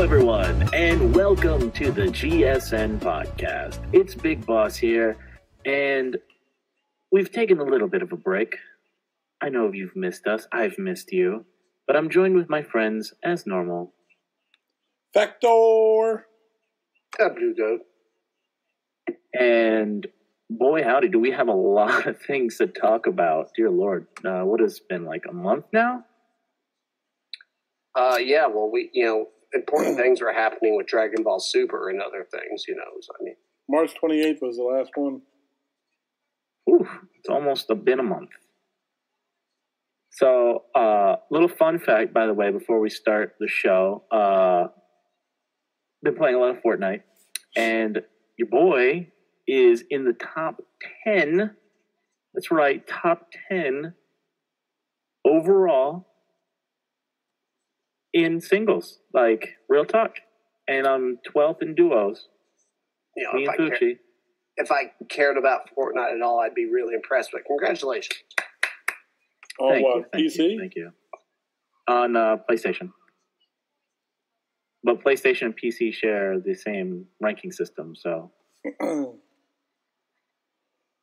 Hello, everyone, and welcome to the GSN Podcast. It's Big Boss here, and we've taken a little bit of a break. I know you've missed us. I've missed you. But I'm joined with my friends, as normal. Factor! Blue Goat. And boy, howdy, do we have a lot of things to talk about. Dear Lord, what has been, like a month now? Yeah, well, important things were happening with Dragon Ball Super and other things, so, March 28th was the last one. Ooh, it's almost been a month. So, little fun fact, by the way, before we start the show, been playing a lot of Fortnite, and your boy is in the top 10, that's right, top 10 overall in singles, like, real talk. And I'm 12th in duos. Me and Poochie. If I cared about Fortnite at all, I'd be really impressed, but congratulations. Oh, wow. PC? Thank you. On PlayStation. But PlayStation and PC share the same ranking system, so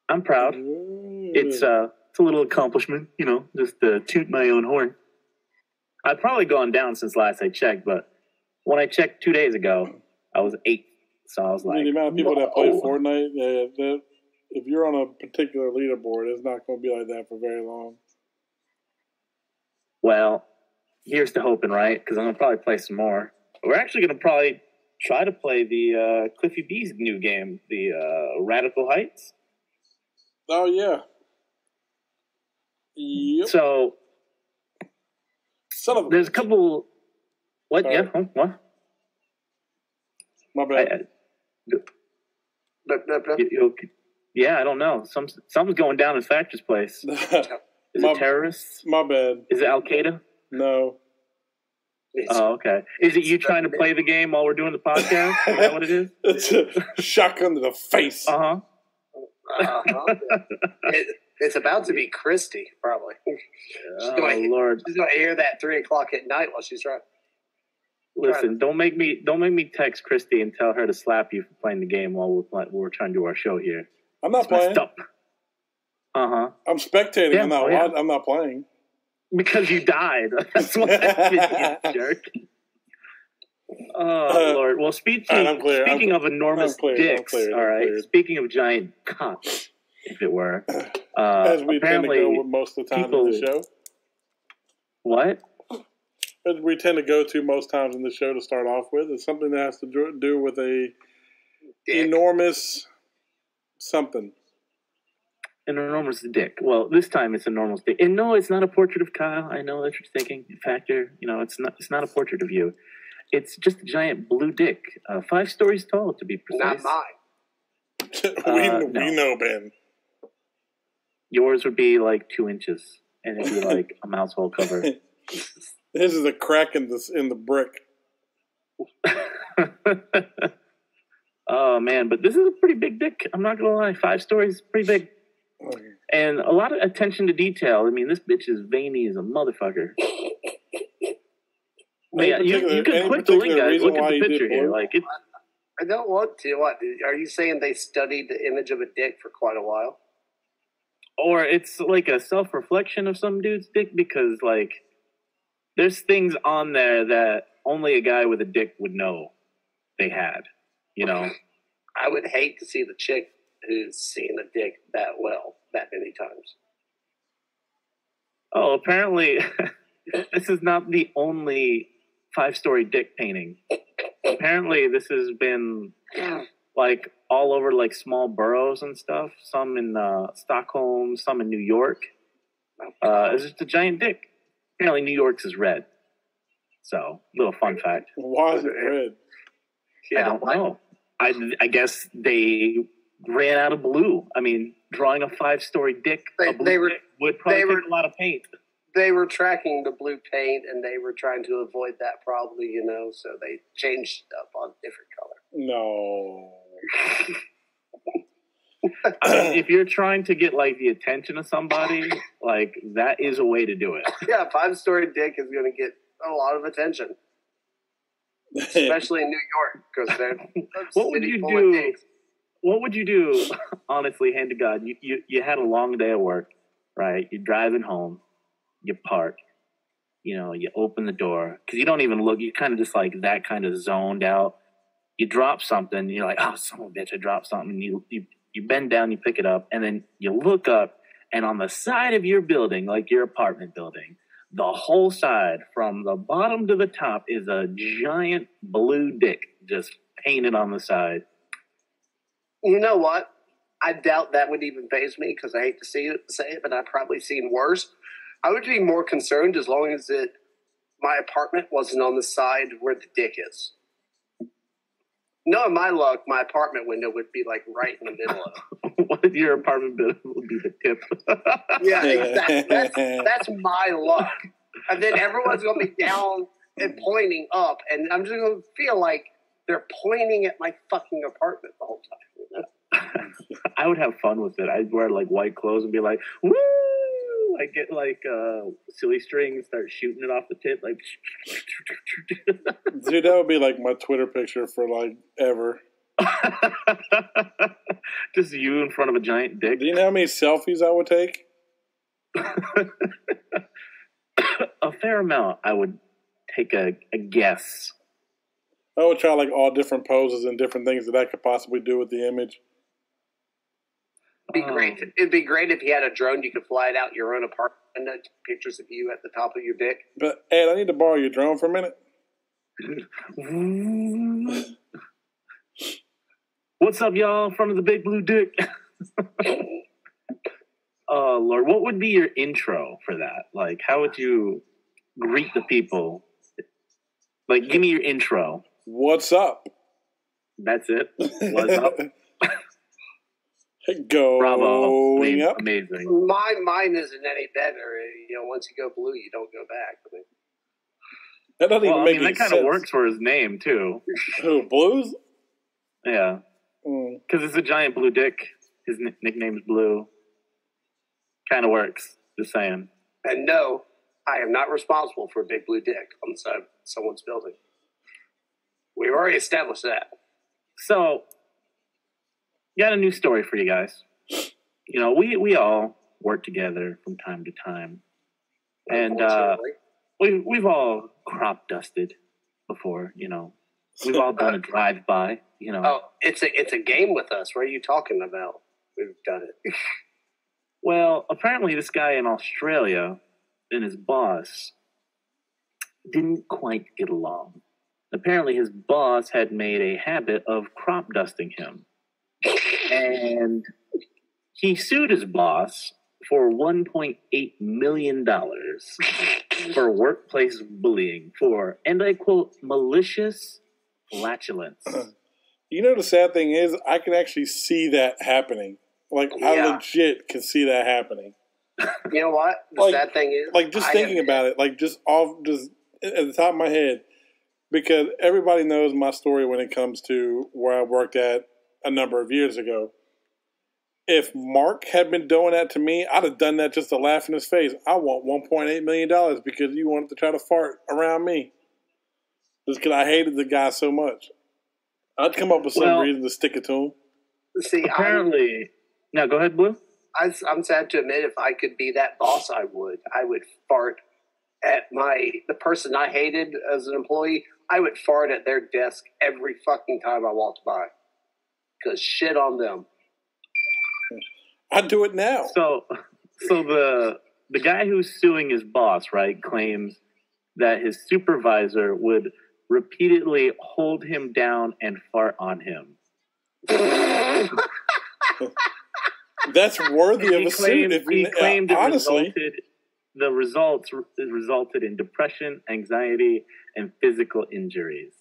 I'm proud. It's a little accomplishment, just to toot my own horn. I've probably gone down since last I checked, but when I checked 2 days ago, I was 8. So I was like, the amount of people that play Fortnite, if you're on a particular leaderboard, it's not going to be like that for very long. Well, here's to hoping, right? Because I'm going to probably play some more. We're actually going to probably try to play the Cliffy B's new game, the Radical Heights. Oh, yeah. Yep. So there's a couple. What? Sorry. Yeah. What? My bad. I don't know. Something's going down in Factor's place. Is it terrorists? My bad. Is it Al Qaeda? No. Oh, okay. Is it you trying to play the game while we're doing the podcast? Is that what it is? It's a shotgun to the face. Uh huh. It's about to be Christy, probably. Lord. She's going to hear that 3 o'clock at night while she's trying. Listen, don't make me text Christy and tell her to slap you for playing the game while we're trying to do our show here. I'm not playing. Uh-huh. I'm spectating. Yeah, I'm not playing. Because you died. That's what happened, you jerk. Oh, Lord. Well, speaking of enormous dicks, all right, speaking of giant cocks, if it were. As we tend to go most of the time in the show. What? As we tend to go to most times in the show to start off with. It's something that has to do with a enormous something. An enormous dick. Well, this time it's an enormous dick. And no, it's not a portrait of Kyle. I know that you're thinking. In fact, it's not a portrait of you. It's just a giant blue dick. 5 stories tall, to be precise. Not mine. We know, Ben. Yours would be like 2 inches, and it'd be like a mouse hole cover. This is a crack in the brick. Oh man, but this is a pretty big dick. I'm not gonna lie, 5 stories, pretty big, and a lot of attention to detail. I mean, this bitch is veiny as a motherfucker. Man, you can click the link, guys. Look at the picture here, like it. I don't want to. What are you saying? They studied the image of a dick for quite a while, or it's like a self-reflection of some dude's dick? Because like, there's things on there that only a guy with a dick would know they had. I would hate to see the chick who's seen a dick that many times. Oh, apparently, this is not the only 5-story dick painting. Apparently, this has been, like, all over, like, small boroughs and stuff. Some in Stockholm, some in New York. It's just a giant dick. Apparently, New York's is red. So, little fun fact. Why is it red? Yeah, I don't know. I guess they ran out of blue. I mean, drawing a 5-story dick, dick would probably take a lot of paint. They were tracking the blue paint, and they were trying to avoid that probably, so they changed up on different color. No. I mean, if you're trying to get, like, the attention of somebody, like, that is a way to do it. Yeah, 5-story dick is going to get a lot of attention. especially in New York, because they're what would you do? What would you do? Honestly, hand to God, you had a long day at work, right? You're driving home, you park, you know, you open the door because you don't even look. You kind of just like that kind of zoned out. You drop something, you're like, oh, son of a bitch, I dropped something. You bend down, you pick it up, and then you look up, and on the side of your building, like your apartment building, the whole side from the bottom to the top is a giant blue dick just painted on the side. You know what? I doubt that would even faze me because I hate to say it, but I've probably seen worse. I would be more concerned as long as my apartment wasn't on the side where the dick is. Knowing my luck, my apartment window would be like right in the middle of it. What if your apartment window would be the tip? Yeah, exactly. That's my luck. And then everyone's going to be down and pointing up, and I'm just going to feel like they're pointing at my fucking apartment the whole time. You know? I would have fun with it. I'd wear like white clothes and be like, woo! I'd get like a silly string and start shooting it off the tip. Like, dude, that would be like my Twitter picture for like ever. Just you in front of a giant dick. Do you know how many selfies I would take? A fair amount. I would take a guess. I would try like all different poses and different things that I could possibly do with the image. It'd be great. It'd be great if you had a drone. You could fly it out your own apartment and take pictures of you at the top of your dick. But Ed, I need to borrow your drone for a minute. What's up, y'all? In front of the big blue dick. Oh, Lord, what would be your intro for that? Like, how would you greet the people? Like, give me your intro. What's up? That's it. What's up? Going bravo. Up. Amazing. My mine isn't any better. You know, once you go blue, you don't go back. I mean, that doesn't even make sense. That kind of works for his name too. Who, Blues? Yeah, because it's a giant blue dick. His nickname's Blue. Kind of works. Just saying. And no, I am not responsible for a big blue dick on the side of someone's building. We've already established that. So. Got a new story for you guys. You know, we all work together from time to time. And we've all crop dusted before, you know. We've all done a drive-by, you know. Oh, it's a game with us. What are you talking about? We've done it. Well, apparently this guy in Australia and his boss didn't quite get along. Apparently his boss had made a habit of crop dusting him. And he sued his boss for $1.8 million for workplace bullying for, and I quote, malicious flatulence. You know, the sad thing is I can actually see that happening. Like, yeah. I legit can see that happening. You know what? The like, sad thing is... Like, just thinking about it, like, just off, just at the top of my head, because everybody knows my story when it comes to where I worked at a number of years ago. If Mark had been doing that to me, I'd have done that just to laugh in his face. I want $1.8 million because you wanted to try to fart around me. Just because I hated the guy so much. I'd come up with some reason to stick it to him. See, apparently... No, go ahead, Blue. I'm sad to admit, if I could be that boss, I would. I would fart at the person I hated as an employee. I would fart at their desk every fucking time I walked by. Because shit on them. I do it now. So the guy who's suing his boss, right, claims that his supervisor would repeatedly hold him down and fart on him. That's worthy of a suit. He claimed the results resulted in depression, anxiety, and physical injuries.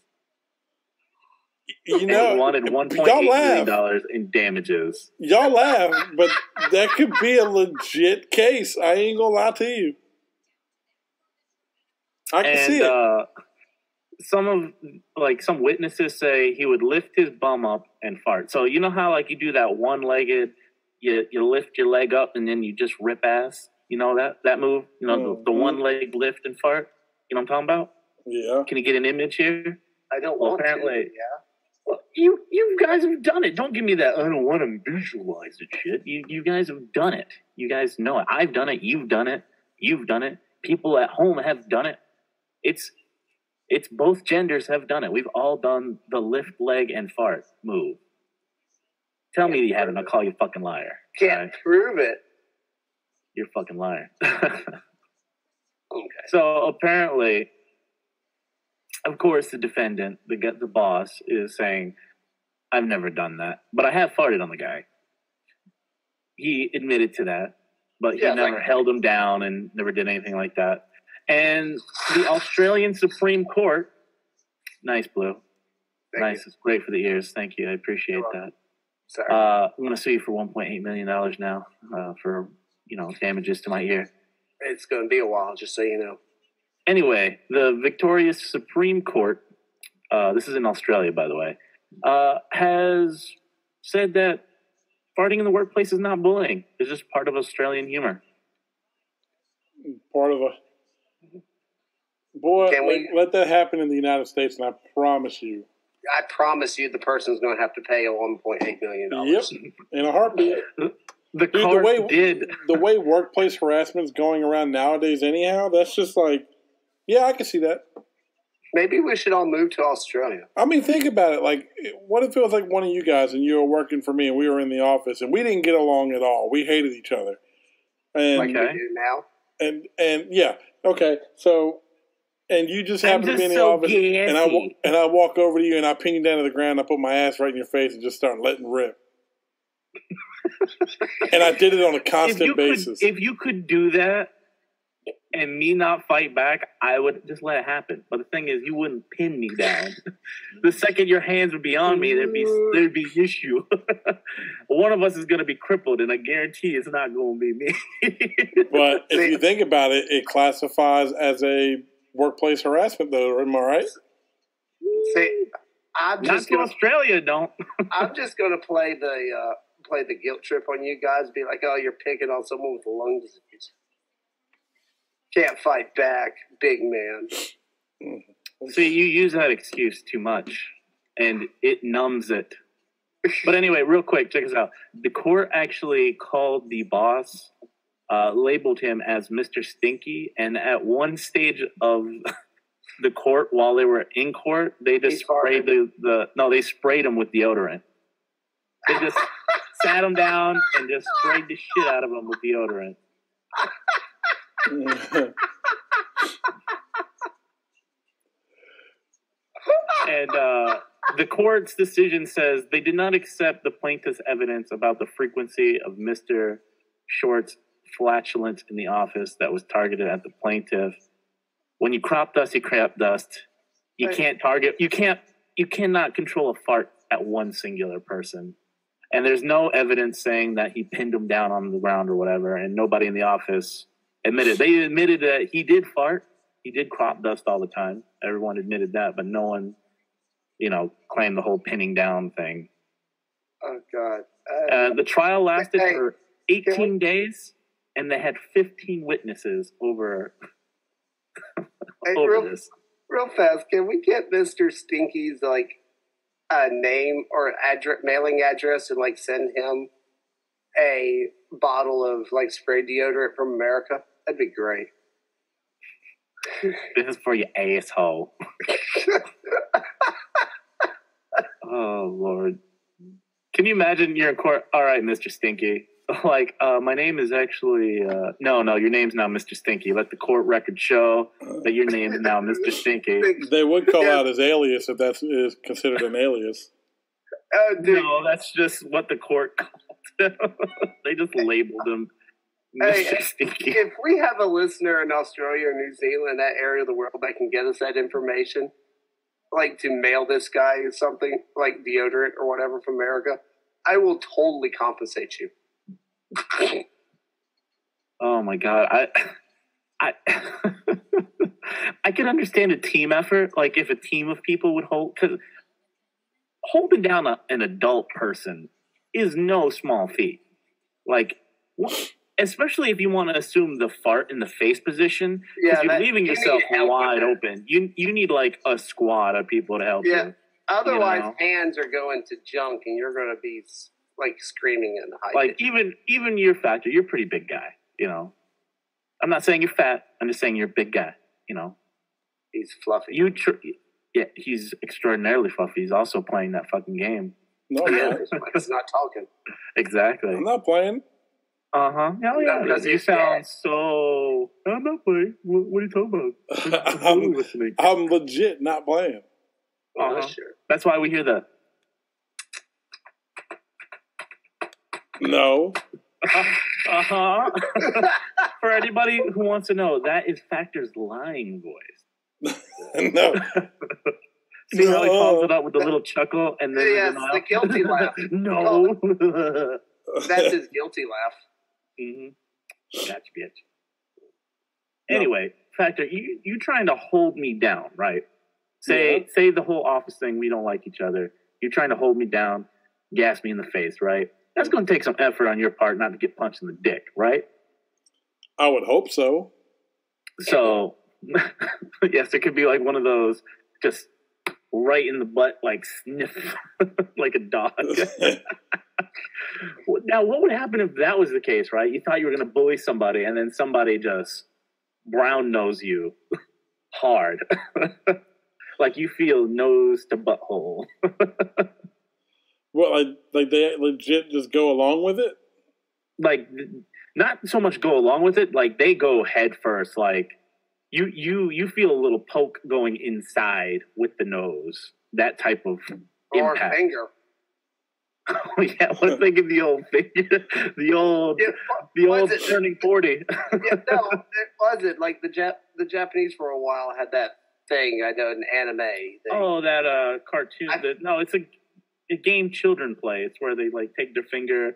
You know, and wanted $1.8 million in damages. Y'all laugh, but that could be a legit case. I ain't gonna lie to you. I can see it. Some witnesses say he would lift his bum up and fart. So you know how like you do that one-legged, you lift your leg up and then you just rip ass. You know that move. You know the one leg lift and fart. You know what I'm talking about? Yeah. Can you get an image here? I don't want to. Yeah. Well, you guys have done it. Don't give me that, I don't want to visualize it shit. You guys have done it. You guys know it. I've done it. You've done it. You've done it. People at home have done it. It's both genders have done it. We've all done the lift leg and fart move. Tell me you haven't. I'll call you a fucking liar. Can't prove it. You're a fucking liar. Okay. So apparently, of course, the defendant, the boss, is saying, I've never done that, but I have farted on the guy. He admitted to that, but he never held him down and never did anything like that. And the Australian Supreme Court, nice, Blue. Nice. It's great for the ears. Thank you. I appreciate that. Sorry. I'm going to sue you for $1.8 million now for, damages to my ear. It's going to be a while, just so you know. Anyway, the victorious Supreme Court, this is in Australia, by the way, has said that farting in the workplace is not bullying. It's just part of Australian humor. Part of a... Boy, let that happen in the United States, and I promise you the person's going to have to pay a $1.8 million. Yep, in a heartbeat. The way workplace harassment is going around nowadays anyhow, that's just like, yeah, I can see that. Maybe we should all move to Australia. I mean, think about it. Like, what if it was like one of you guys and you were working for me and we were in the office and we didn't get along at all. We hated each other. And, like we do now? And yeah, okay, so... And you just happen to be in the office, and I walk over to you, and I pin you down to the ground, I put my ass right in your face, and just start letting rip. And I did it on a constant basis. If you could do that, and me not fight back, I would just let it happen. But the thing is, you wouldn't pin me down. The second your hands would be on me, there'd be issue. One of us is going to be crippled, and I guarantee it's not going to be me. But if you think about it, it classifies as a workplace harassment, though, am I right? See, Australia don't. I'm just going to play the guilt trip on you guys. Be like, oh, you're picking on someone with a lung disease. Can't fight back, big man. See, you use that excuse too much, and it numbs it. But anyway, real quick, check this out. The court actually called the boss. Labeled him as Mr. Stinky, and at one stage of the court, while they were in court, they just sprayed they sprayed him with deodorant. They just sat him down and just sprayed the shit out of him with deodorant. And the court's decision says they did not accept the plaintiff's evidence about the frequency of Mr. Short's flatulence in the office that was targeted at the plaintiff. When you crop dust, you crop dust. You can't target. You cannot control a fart at one singular person. And there's no evidence saying that he pinned him down on the ground or whatever. And nobody in the office admitted. They admitted that he did fart. He did crop dust all the time. Everyone admitted that, but no one, claimed the whole pinning down thing. Oh God! The trial lasted for 18 days. And they had 15 witnesses over, this. Real fast, can we get Mr. Stinky's, name or address, mailing address, and, send him a bottle of, spray deodorant from America? That'd be great. This is for your asshole. Oh, Lord. Can you imagine you're in court? All right, Mr. Stinky. My name is actually... No, your name's now Mr. Stinky. Let the court record show that your name is now Mr. Stinky. They would call out his alias if that is considered an alias. Oh, dude. No, that's just what the court called him. They just labeled him Mr. Stinky. If we have a listener in Australia or New Zealand, that area of the world, that can get us that information, to mail this guy something, deodorant or whatever from America, I will totally compensate you. Oh my God! I I can understand a team effort, if a team of people would holding down an adult person is no small feat. Like, what? especially if you want to assume the fart in the face position, because you're leaving yourself wide open. You need like a squad of people to help you. Otherwise, hands are going to junk, and you're going to be like screaming and hiding. Like even your Factor, you're a pretty big guy. You know, I'm not saying you're fat. I'm just saying you're a big guy. You know, he's fluffy. Yeah, he's extraordinarily fluffy. He's also playing that fucking game. No, he's not talking. Exactly. I'm not playing. Uh-huh. Hell yeah. You sound so... I'm not playing. What are you talking about? I'm legit not playing. Uh-huh. That's why we hear the... No. Uh-huh. For anybody who wants to know, that is Factor's lying voice. No. See how he follows it up with a little chuckle and then... Yes, the guilty laugh. No. That's his guilty laugh. Mm-hmm. Gotcha, bitch. Anyway, Factor, you trying to hold me down, right? Say the whole office thing, we don't like each other. You're trying to hold me down, gas me in the face, right? That's going to take some effort on your part not to get punched in the dick, right? I would hope so. So, yes, it could be like one of those just right in the butt, like sniff, like a dog. Now, what would happen if that was the case, right? You thought you were going to bully somebody, and then somebody just brown-nose you hard. Like you feel nose to butthole. Well, like they legit just go along with it? Like, not so much go along with it. Like, they go head first. Like, you feel a little poke going inside with the nose. That type of impact. Or finger. Oh yeah, one thing in the old figure, the old turning 40. It wasn't like the Japanese for a while had that thing. I know an anime. Thing. Oh, that cartoon. It's a game children play. It's where they like take their finger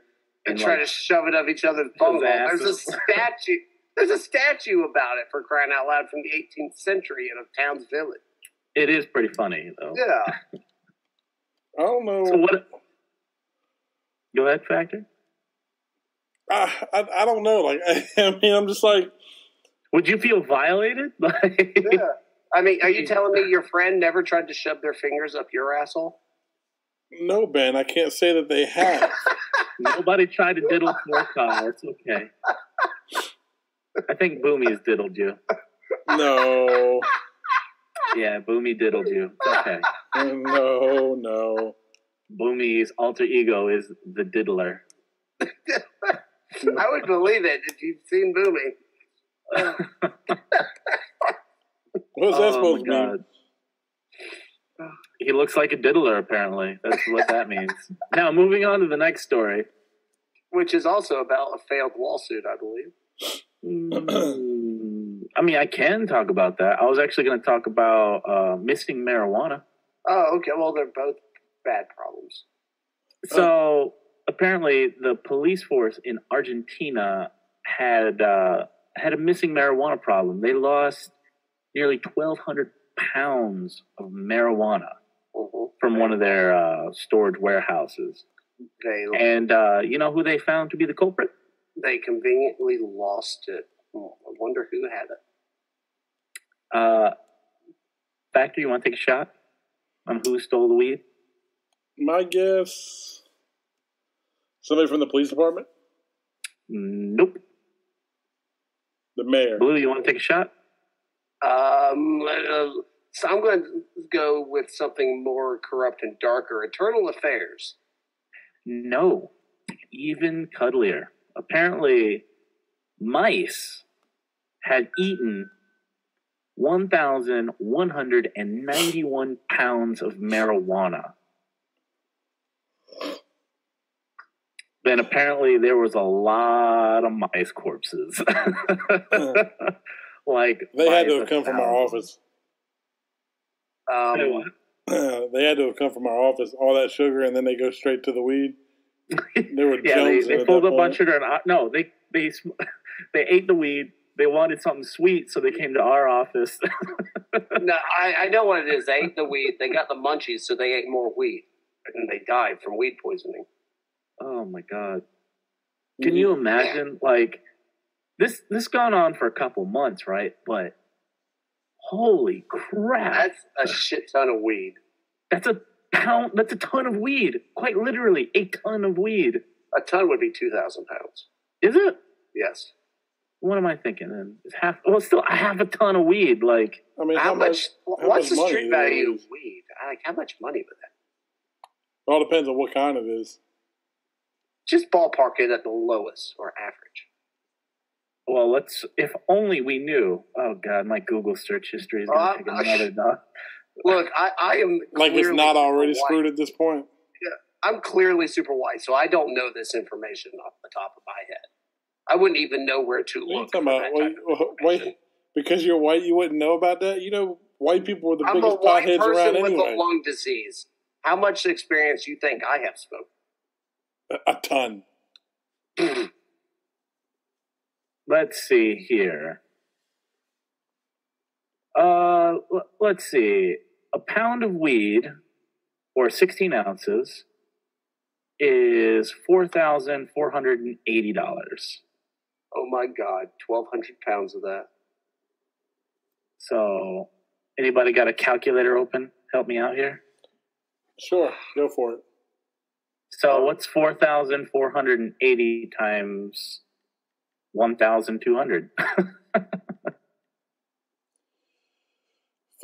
and try to shove it up each other's butthole. There's a statue. There's a statue about it, for crying out loud, from the 18th century in a town's village. It is pretty funny though. Yeah. I don't know. So what? Go ahead, Factor. I don't know. Like I mean, I'm just like... Would you feel violated? Like, yeah. I mean, are you telling me your friend never tried to shove their fingers up your asshole? No, Ben. I can't say that they have. Nobody tried to diddle Morkai. It's okay. I think Boomy's diddled you. No. Yeah, Boomy diddled you. It's okay. No. Boomy's alter ego is the diddler. I would believe it if you've seen Boomy. What was that supposed to mean? He looks like a diddler, apparently. That's what that means. Now, moving on to the next story. Which is also about a failed lawsuit, I believe. I mean, I can talk about that. I was actually going to talk about missing marijuana. Oh, okay. Well, they're both bad problems. So apparently the police force in Argentina had a missing marijuana problem. They lost nearly 1,200 pounds of marijuana from one of their storage warehouses. And you know who they found to be the culprit? They conveniently lost it. Oh, I wonder who had it. Factor, you want to take a shot on who stole the weed? My guess, somebody from the police department? Nope. The mayor. Blue, you want to take a shot? So I'm going to go with something more corrupt and darker. Eternal Affairs. No. Even cuddlier. Apparently, mice had eaten 1,191 pounds of marijuana. Then apparently there was a lot of mice corpses. Like they had to have come from our office. They had to have come from our office. All that sugar, and then they go straight to the weed. There were they pulled a bunch of sugar. They ate the weed. They wanted something sweet, so they came to our office. No, I know what it is. They ate the weed. They got the munchies, so they ate more weed, and they died from weed poisoning. Oh my God! Can you imagine? Like This gone on for a couple months, right? But holy crap. That's a shit ton of weed. That's a pound. That's a ton of weed. Quite literally, a ton of weed. A ton would be 2,000 pounds. Is it? Yes. What am I thinking then? It's half. Well, still, I have a ton of weed. Like, I mean, how much what's the street value of weed? Like, how much money would that? It all depends on what kind it is. Just ballpark it at the lowest or average. Well, let's. If only we knew. Oh God, my Google search history is going to take another knock. Look, I am like it's not already screwed at this point. Yeah, I'm clearly super white, so I don't know this information off the top of my head. I wouldn't even know where to look. Wait, because you're white, you wouldn't know about that. You know, white people are the biggest potheads around anyway. I'm a white person with a lung disease. How much experience do you think I have smoked? A ton. Let's see here. Let's see. A pound of weed, or 16 ounces, is $4,480. Oh my God, 1,200 pounds of that. So, anybody got a calculator open? Help me out here. Sure, go for it. So, what's 4,480 times 1,200?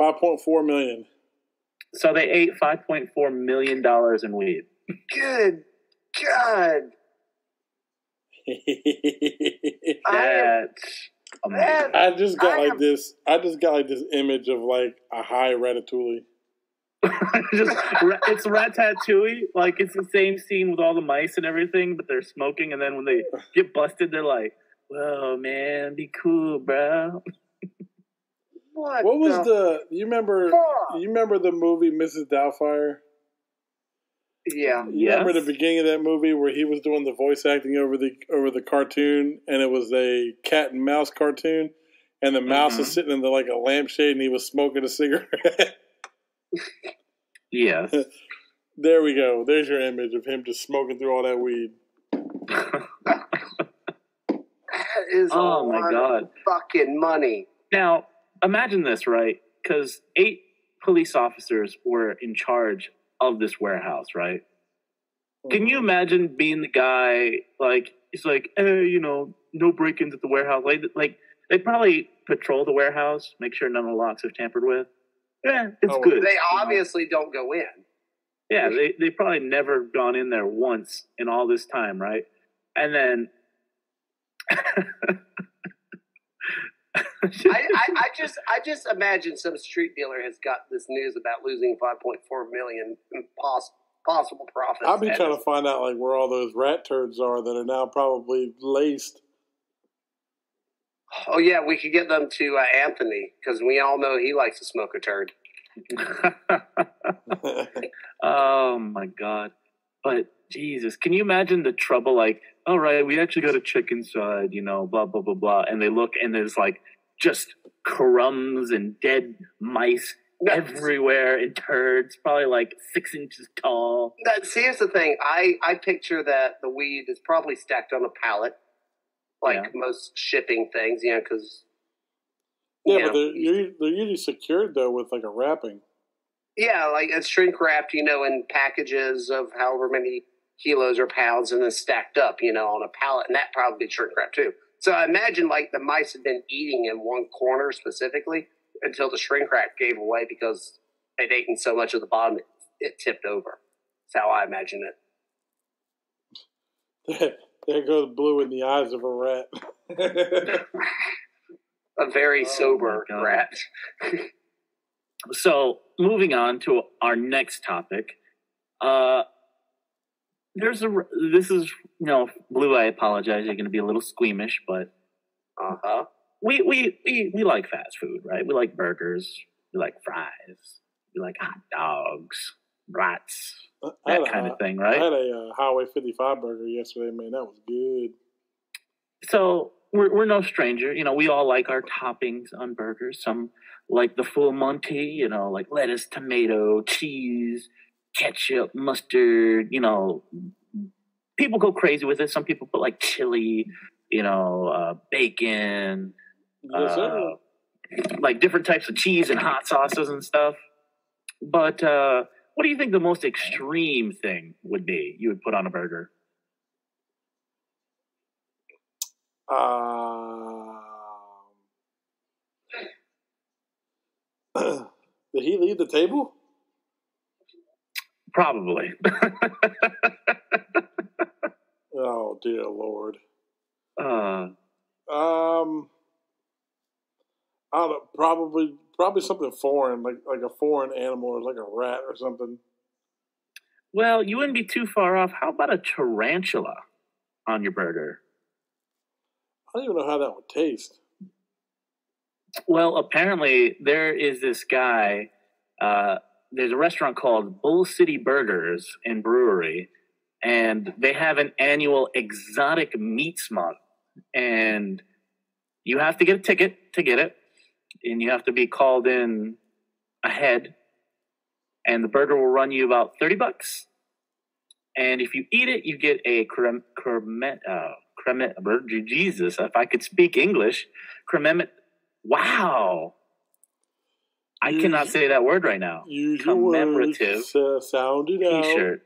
5.4 million. So they ate $5.4 million in weed. Good God. I just got like this image of like a high ratatouille. It's Ratatouille. Like it's the same scene with all the mice and everything, but they're smoking, and then when they get busted, they're like, "Whoa, man, be cool, bro." What was the you remember the movie Mrs. Doubtfire? Yeah. Remember the beginning of that movie where he was doing the voice acting over the cartoon, and it was a cat and mouse cartoon, and the mouse is sitting in like a lampshade and he was smoking a cigarette. Yes. There we go. There's your image of him just smoking through all that weed. That is oh my God. Fucking money. Now imagine this, right? Because 8 police officers were in charge of this warehouse, right? Can you imagine being the guy, like, it's like, you know, no break-ins at the warehouse. Like they probably patrol the warehouse, make sure none of the locks are tampered with. Yeah, it's good. They obviously don't go in. Yeah, they probably never gone in there once in all this time, right? And then... I just imagine some street dealer has got this news about losing 5.4 million possible profits. I'll be trying to find out like where all those rat turds are that are now probably laced. Oh yeah, we could get them to Anthony because we all know he likes to smoke a turd. Oh my God! But Jesus, can you imagine the trouble? Like, all right, we actually got a chicken side, you know, blah, blah, blah, blah. And they look and there's like just crumbs and dead mice everywhere and turds, probably like 6 inches tall. Here's the thing. I picture that the weed is probably stacked on a pallet, like most shipping things, you know, because. Yeah, but they're usually secured, though, with like a wrapping. Yeah, like it's shrink wrapped, you know, in packages of however many kilos or pounds and then stacked up, you know, on a pallet. And that probably shrink wrapped too. So I imagine like the mice had been eating in one corner specifically until the shrink wrap gave away because they'd eaten so much of the bottom it tipped over. That's how I imagine it. There goes Blue in the eyes of a rat. A very sober rat. So moving on to our next topic, this is, you know, Blue, I apologize. You're going to be a little squeamish, but we like fast food, right? We like burgers. We like fries. We like hot dogs, brats, that kind of thing, right? I had a Highway 55 burger yesterday, man. That was good. So we're no stranger. You know, we all like our toppings on burgers. Some like the full Monty, you know, like lettuce, tomato, cheese, ketchup, mustard, you know, people go crazy with it. Some people put like chili, you know, bacon, like different types of cheese and hot sauces and stuff. But what do you think the most extreme thing would be you would put on a burger? Did he leave the table? Probably. Oh, dear Lord. I don't know, probably something foreign, like a foreign animal or like a rat or something. Well, you wouldn't be too far off. How about a tarantula on your burger? I don't even know how that would taste. Well, apparently there is this guy, there's a restaurant called Bull City Burgers and Brewery, and they have an annual exotic meats month. And you have to get a ticket to get it, and you have to be called in ahead, and the burger will run you about $30. And if you eat it, you get a Jesus, if I could speak English, wow. I cannot say that word right now. Commemorative T-shirt.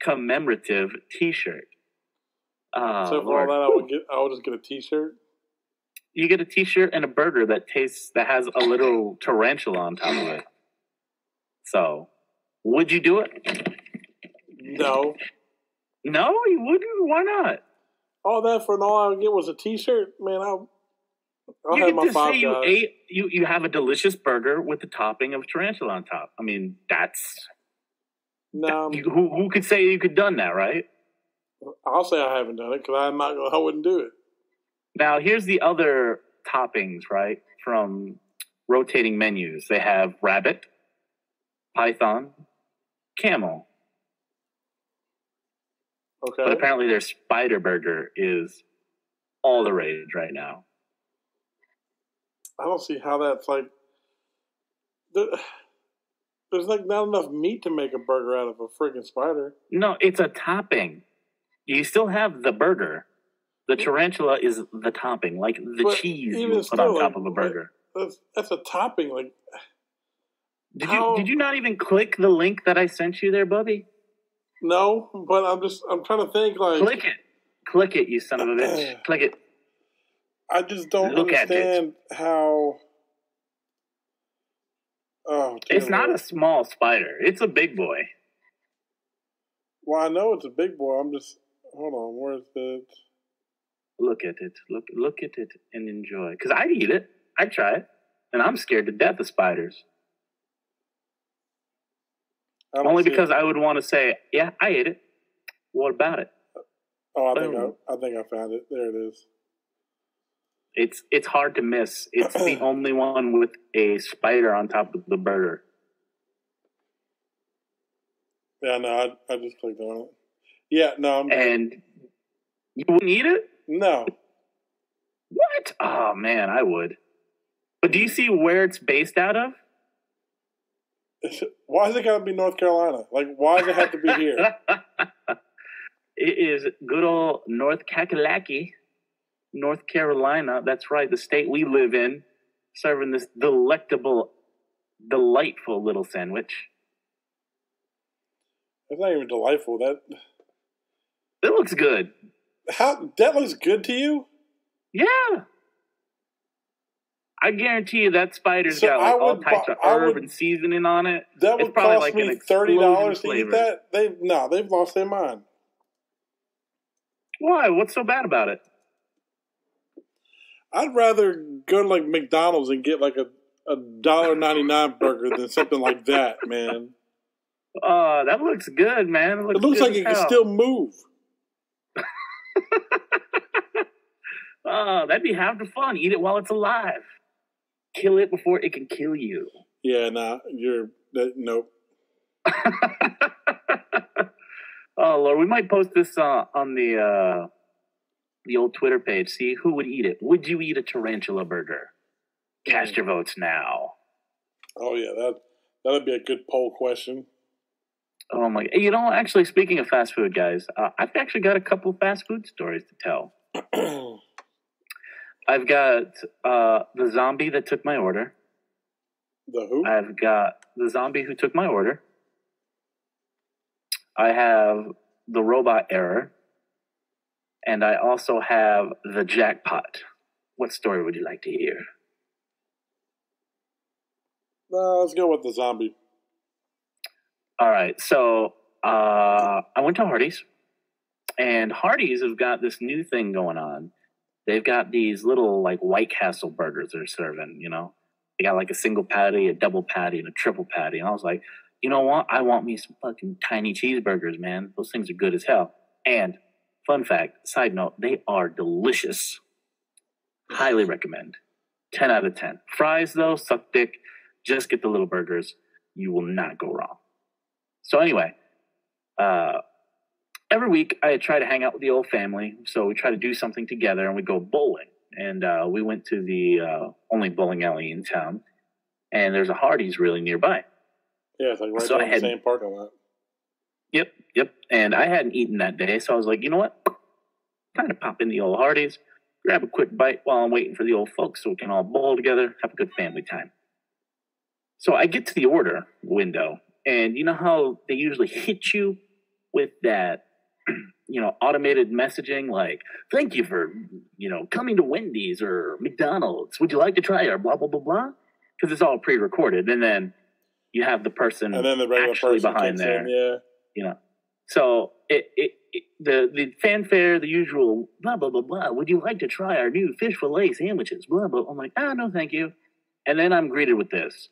Commemorative T-shirt. So for all that, I would just get a T-shirt? You get a T-shirt and a burger that has a little tarantula on top of it. So, would you do it? No. No, you wouldn't? Why not? All that for all I would get was a T-shirt? Man, I'll have my $5. You have a delicious burger with the topping of tarantula on top. I mean, that's... No. Who could say you could done that, right? I'll say I haven't done it because I wouldn't do it. Now, here's the other toppings, right? From rotating menus. They have rabbit, python, camel. Okay. But apparently their spider burger is all the rage right now. I don't see how that's like... There's like not enough meat to make a burger out of a friggin' spider. No, it's a topping. You still have the burger. The tarantula is the topping, like cheese you put still, on top of a burger. That's a topping. Like, did you not even click the link that I sent you there, Bubby? No, but I'm trying to think. Like, click it, you son of a bitch. Click it. I just don't understand how. Oh, it's not a small spider. It's a big boy. Well, I know it's a big boy. I'm just... Hold on. Where is it? Look at it. Look at it and enjoy. Because I'd eat it. I'd try it. And I'm scared to death of spiders. Only because I would want to say, yeah, I ate it. What about it? Oh, I think I found it. There it is. It's hard to miss. It's the only one with a spider on top of the burger. Yeah, no, I just clicked on it. Yeah, no. And you wouldn't eat it? No. What? Oh, man, I would. But do you see where it's based out of? Why is it got to be North Carolina? Like, why does it have to be here? It is good old North Kakalaki, North Carolina. That's right, the state we live in, serving this delectable, delightful little sandwich. It's not even delightful. It looks good. How that looks good to you? Yeah. I guarantee you that spider's got like all types of herb and seasoning on it. That would cost like me $30 to eat that. They've lost their mind. Why? What's so bad about it? I'd rather go to like McDonald's and get like a $1.99 burger than something like that, man. That looks good, man. It looks like it can still move. That'd be half the fun. Eat it while it's alive. Kill it before it can kill you. Yeah, nah, nope. Oh, Lord, we might post this on the old Twitter page. See who would eat it. Would you eat a tarantula burger? Cast your votes now. Oh, yeah, that'd be a good poll question. Oh, my. You know, actually, speaking of fast food, guys, I've actually got a couple fast food stories to tell. I've got the zombie that took my order. The who? I've got the zombie who took my order. I have the robot error. And I also have the jackpot. What story would you like to hear? Let's go with the zombie. All right. So I went to Hardee's. And Hardee's has got this new thing going on. They've got these little, like, White Castle burgers they're serving, you know? They got, like, a single patty, a double patty, and a triple patty. And I was like, you know what? I want me some fucking tiny cheeseburgers, man. Those things are good as hell. And, fun fact, side note, they are delicious. Highly recommend. 10 out of 10. Fries, though, suck dick. Just get the little burgers. You will not go wrong. So, anyway, every week, I try to hang out with the old family, so we try to do something together, and we go bowling. And we went to the only bowling alley in town, and there's a Hardee's really nearby. Yeah, it's like right so in the same parking lot. Yep, yep. And I hadn't eaten that day, so I was like, you know what? Time to pop in the old Hardee's, grab a quick bite while I'm waiting for the old folks so we can all bowl together, have a good family time. So I get to the order window, and you know how they usually hit you with that, you know, automated messaging like, thank you for, you know, coming to Wendy's or McDonald's. Would you like to try our blah, blah, blah, blah? Because it's all pre-recorded. And then you have the person and then the regular actually person behind there. In, yeah. You know, so the fanfare, the usual blah, blah, blah, blah. Would you like to try our new fish fillet sandwiches? Blah, blah. I'm like, oh, no, thank you. And then I'm greeted with this.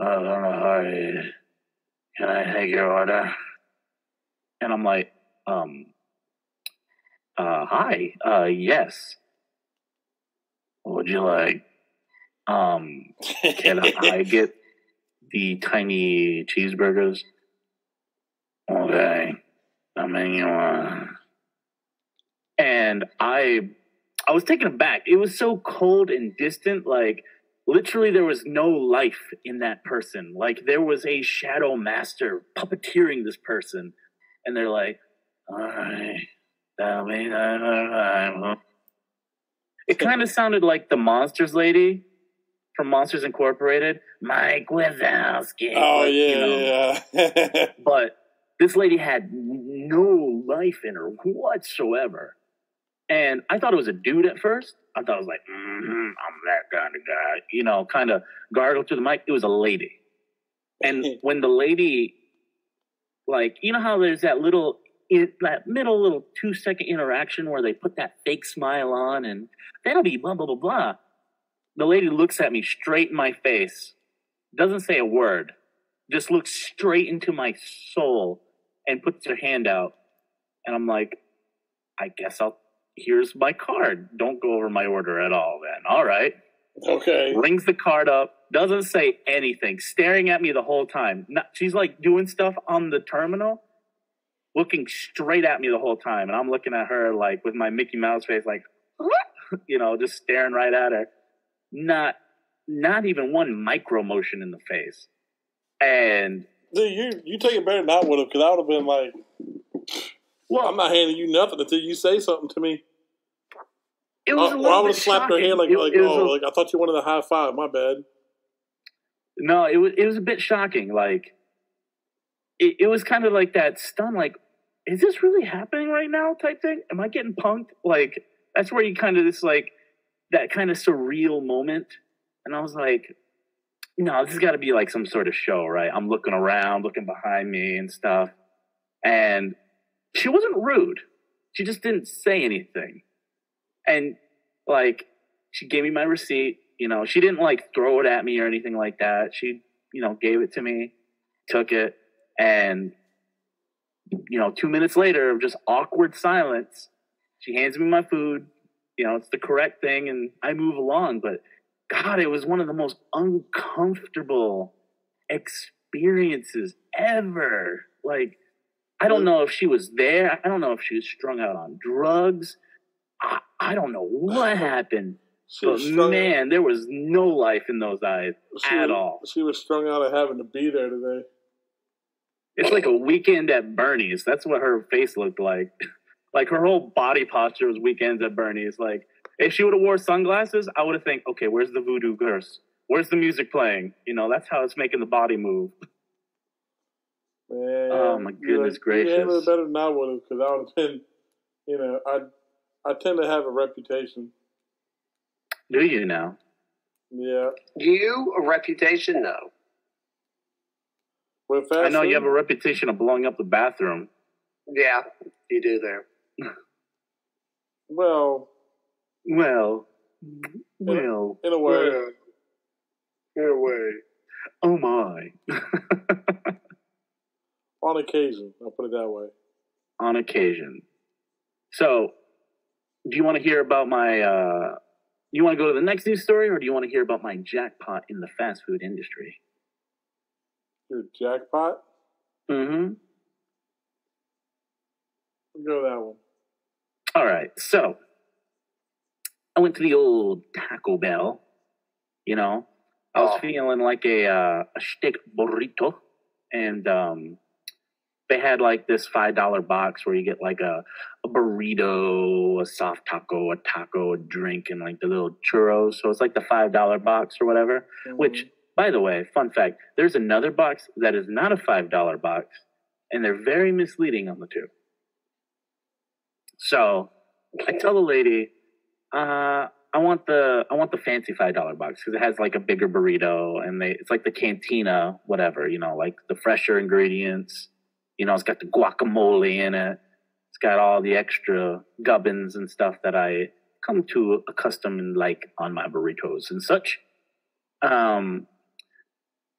I don't know how can I take your order? And I'm like, hi, yes. What would you like? Can I get the tiny cheeseburgers? Okay. I mean, and I was taken aback. It was so cold and distant, like, literally, there was no life in that person. Like, there was a shadow master puppeteering this person. And they're like, all right, that'll be that. It kind of sounded like the Monsters lady from Monsters Incorporated. Mike Wazowski. Oh, yeah, you know. Yeah. But this lady had no life in her whatsoever. And I thought it was a dude at first. I thought it was like, I'm that kind of guy, you know, kind of gargled through the mic. It was a lady. And when the lady, like, you know how there's that little, that middle little 2-second interaction where they put that fake smile on and that'll be blah, blah, blah, blah. The lady looks at me straight in my face, doesn't say a word, just looks straight into my soul and puts her hand out. And I'm like, I guess I'll. Here's my card. Don't go over my order at all then. All right. Okay. Rings the card up. Doesn't say anything. Staring at me the whole time. She's like doing stuff on the terminal. Looking straight at me the whole time. And I'm looking at her like with my Mickey Mouse face like, what? You know, just staring right at her. Not even one micro motion in the face. And. Dude, you take it better than I would have because I would have been like. Well, I'm not handing you nothing until you say something to me. It was a little bit shocking. I would have slapped her hand like, I thought you wanted a high five. My bad. No, it was a bit shocking. Like, it was kind of like that stun. Like, is this really happening right now? Type thing. Am I getting punked? Like, that's where you kind of this like that kind of surreal moment. And I was like, no, this has got to be like some sort of show, right? I'm looking around, looking behind me and stuff, and. She wasn't rude. She just didn't say anything. And, like, she gave me my receipt. You know, she didn't, like, throw it at me or anything like that. She, you know, gave it to me, took it. And, you know, 2 minutes later of just awkward silence, she hands me my food. You know, it's the correct thing. And I move along. But, God, it was one of the most uncomfortable experiences ever. Like, I don't know if she was there. I don't know if she was strung out on drugs. I don't know what happened. But, man, there was no life in those eyes at all. She was strung out of having to be there today. It's like a weekend at Bernie's. That's what her face looked like. Like, her whole body posture was Weekends at Bernie's. Like, if she would have wore sunglasses, I would have think, okay, where's the voodoo curse? Where's the music playing? You know, that's how it's making the body move. Man, oh, my goodness gracious. You handled it better than I would have, because I would have been, you know, I tend to have a reputation. Do you now? Yeah. You? A reputation? No. Well, I know you have a reputation of blowing up the bathroom. Yeah, you do there. Well. In a way. Yeah. In a way. Oh, my. On occasion. I'll put it that way. On occasion. So, do you want to hear about my... you want to go to the next news story, or do you want to hear about my jackpot in the fast food industry? Your jackpot? Mm-hmm. We'll go that one. All right. So, I went to the old Taco Bell, you know. I was feeling like a steak burrito, and they had like this $5 box where you get like a burrito, a soft taco, a drink, and like the little churros. So it's like the $5 box or whatever, mm-hmm. Which, by the way, fun fact, there's another box that is not a $5 box, and they're very misleading on the two. So I tell the lady, I want the fancy $5 box because it has like a bigger burrito, and it's like the cantina, whatever, you know, like the fresher ingredients. You know, it's got the guacamole in it. It's got all the extra gubbins and stuff that I come to accustom like on my burritos and such.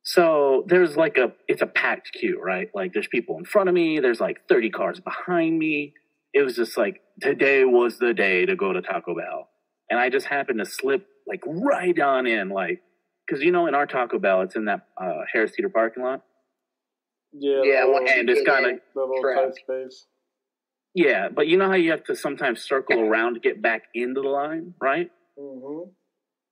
So there's like it's a packed queue, right? Like there's people in front of me. There's like 30 cars behind me. It was just like, today was the day to go to Taco Bell. And I just happened to slip, like, right on in, like, because, you know, in our Taco Bell, it's in that Harris Theater parking lot. Yeah, and it's kind of space. Yeah, but you know how you have to sometimes circle around to get back into the line, right? Mm-hmm.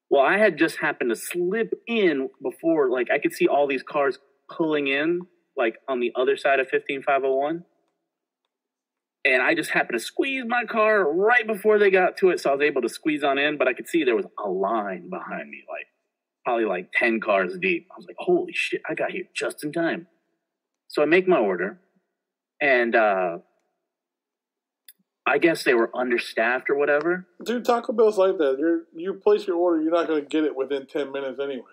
Well, I had just happened to slip in before, like, I could see all these cars pulling in, like, on the other side of 15501. And I just happened to squeeze my car right before they got to it, so I was able to squeeze on in. But I could see there was a line behind me, like probably like 10 cars deep. I was like, holy shit, I got here just in time. So I make my order, and I guess they were understaffed or whatever. Dude, Taco Bell's like that. You place your order, you're not going to get it within 10 minutes anyway.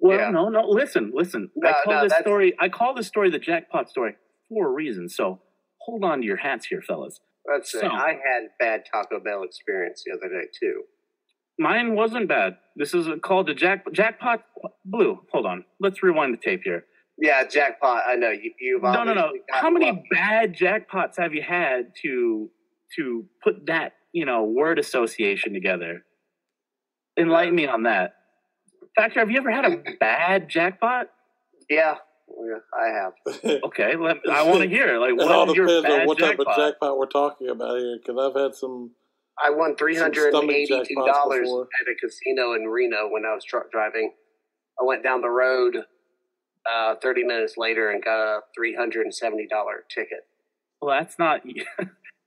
Well, yeah. No, listen. No, I call this story the jackpot story for a reason, so... Hold on to your hats here, fellas. That's it. I had a bad Taco Bell experience the other day, too. Mine wasn't bad. This is called a jackpot. Blue, hold on. Let's rewind the tape here. Yeah, jackpot. I know. You've No. How many bad jackpots have you had to put that, you know, word association together? Enlighten me on that. Factor, have you ever had a bad jackpot? Yeah. Yeah, I have. Okay, I want to hear. Like, it all depends on what type of jackpot we're talking about here, because I've had some. I won $382 at a casino in Reno when I was truck driving. I went down the road 30 minutes later and got a $370 ticket. Well, that's not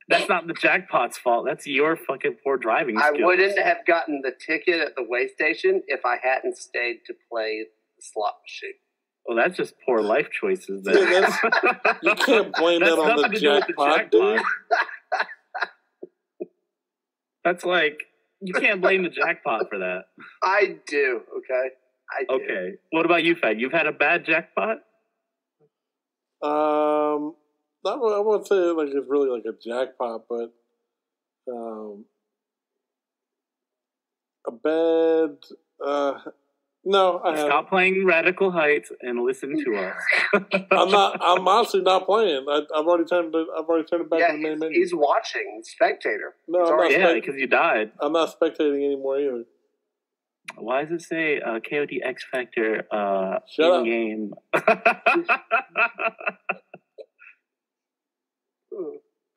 the jackpot's fault. That's your fucking poor driving skills. I wouldn't have gotten the ticket at the weigh station if I hadn't stayed to play the slot machine. Well, that's just poor life choices. Then. You can't blame that on the jackpot, dude. That's like, you can't blame the jackpot for that. I do, okay? Okay. What about you, Fag? You've had a bad jackpot? I won't say like it's really like a jackpot, but a bad... No, I haven't. Stop playing Radical Heights and listen to us. I'm honestly not playing. I've already turned it back to the main menu. He's watching Spectator. No, because you died. I'm not spectating anymore either. Why does it say KOD X Factor in game?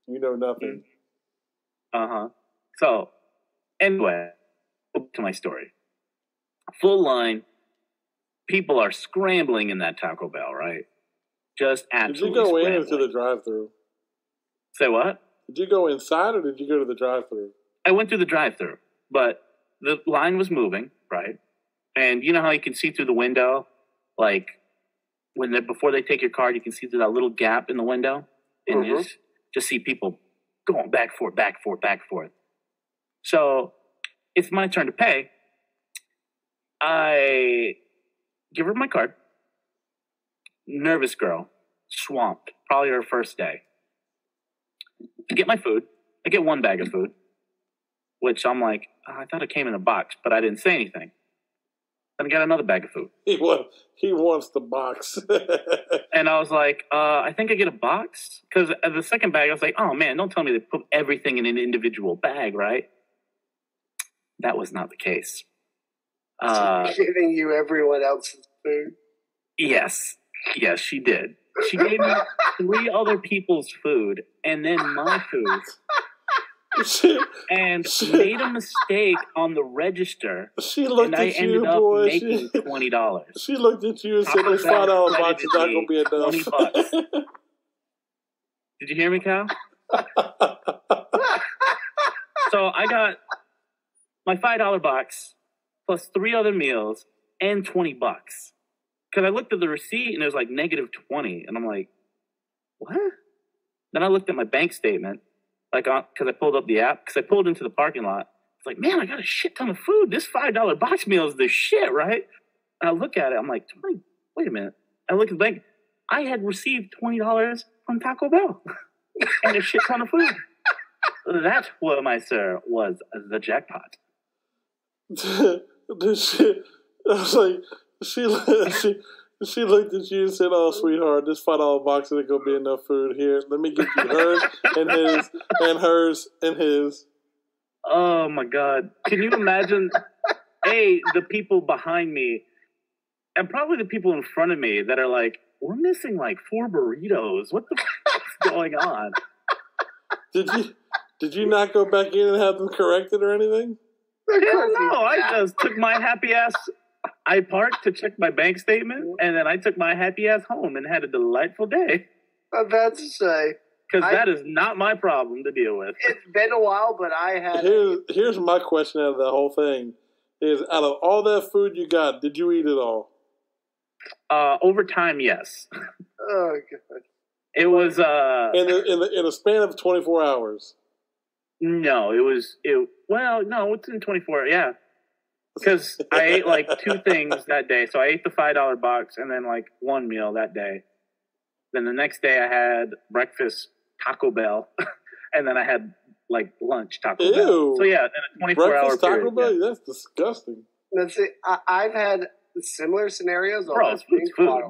You know nothing. So anyway, up to my story. Full line, people are scrambling in that Taco Bell, right? Just absolutely. Did you go in or through the drive-thru? Say what? Did you go inside or did you go to the drive-thru? I went through the drive-thru, but the line was moving, right? And you know how you can see through the window, like when before they take your card, you can see through that little gap in the window, and mm-hmm. just see people going back forth. So it's my turn to pay. I give her my card. Nervous girl, swamped, probably her first day. I get my food. I get one bag of food, which I'm like, oh, I thought it came in a box, but I didn't say anything. Then I got another bag of food. He wants the box. And I was like, I think I get a box? Because the second bag, I was like, oh, man, don't tell me they put everything in an individual bag, right? That was not the case. Giving you everyone else's food? Yes. Yes, she did. She gave me 3 other people's food and then my food. And made a mistake on the register. She looked at you, boy. And I ended up making $20. She looked at you and said, "There's $5 box. It's not going to be enough." $20. Did you hear me, Cal? So I got my $5 box plus 3 other meals and $20. Because I looked at the receipt and it was like -20, and I'm like, what? Then I looked at my bank statement. Like, because I pulled up the app, because I pulled into the parking lot. It's like, man, I got a shit ton of food. This $5 box meal is the shit, right? And I look at it. I'm like, wait a minute. I look at the bank. I had received $20 from Taco Bell and a shit ton of food. That, well, my sir, was the jackpot. She looked at you and said, "Oh, sweetheart, this $5 box isn't going to be enough food here. Let me get you hers and his and hers and his." Oh, my God. Can you imagine, A, the people behind me and probably the people in front of me that are like, we're missing like 4 burritos. What the fuck is going on? Did you not go back in and have them corrected or anything? Hell no. I just took my happy ass. I parked to check my bank statement, and then I took my happy ass home and had a delightful day. I'm about to say. Because that is not my problem to deal with. It's been a while, but I had... Here's my question out of the whole thing. Is, out of all that food you got, did you eat it all? Over time, yes. Oh, God. It was... In a span of 24 hours? No, it was... it's in 24... Yeah. Because I ate, like, 2 things that day. So I ate the $5 box and then, like, 1 meal that day. Then the next day I had breakfast Taco Bell. And then I had, like, lunch Taco Bell. So, yeah, in a 24-hour period. Breakfast Taco Bell? Yeah. That's disgusting. That's it. I've had similar scenarios. Bro, it's food.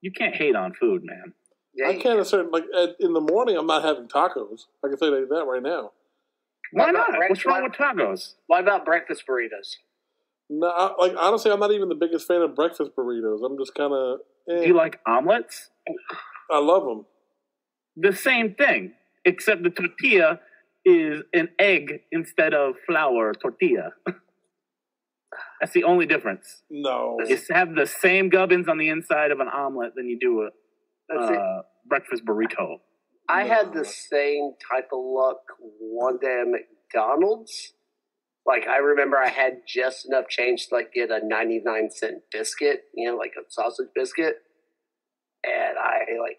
You can't hate on food, man. Yeah, I can't assert, like, in the morning I'm not having tacos. I can say that right now. Why not? What's wrong with tacos? What about breakfast burritos? No, honestly, I'm not even the biggest fan of breakfast burritos. I'm just kind of... Eh. Do you like omelets? I love them. The same thing, except the tortilla is an egg instead of flour tortilla. That's the only difference. No. You have the same gubbins on the inside of an omelet than you do a breakfast burrito. I had the same type of luck one day at McDonald's. Like, I remember I had just enough change to, like, get a 99-cent biscuit, you know, like a sausage biscuit. And I, like,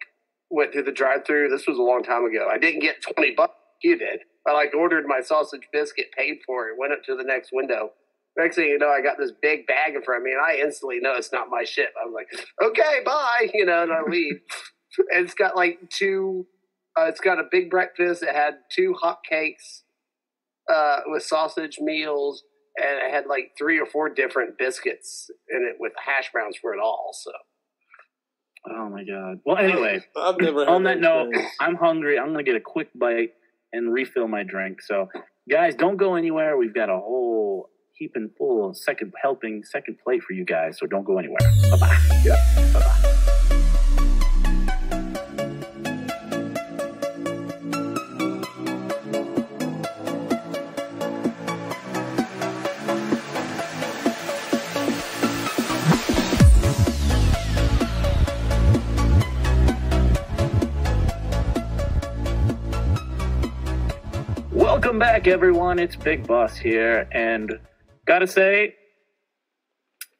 went through the drive-thru. This was a long time ago. I didn't get $20. You did. I, like, ordered my sausage biscuit, paid for it, went up to the next window. Next thing you know, I got this big bag in front of me, and I instantly know it's not my shit. I'm like, okay, bye, you know, and I leave. And it's got, like, it's got a big breakfast. It had 2 hot cakes. With sausage meals, and I had like 3 or 4 different biscuits in it with hash browns for it all. So, oh my God. Well, anyway, I've never had on that note, I'm hungry. I'm going to get a quick bite and refill my drink. So, guys, don't go anywhere. We've got a whole heaping full of second plate for you guys. So don't go anywhere. Bye bye. Yeah. Bye bye. Welcome back, everyone. It's Big Boss here, and gotta say,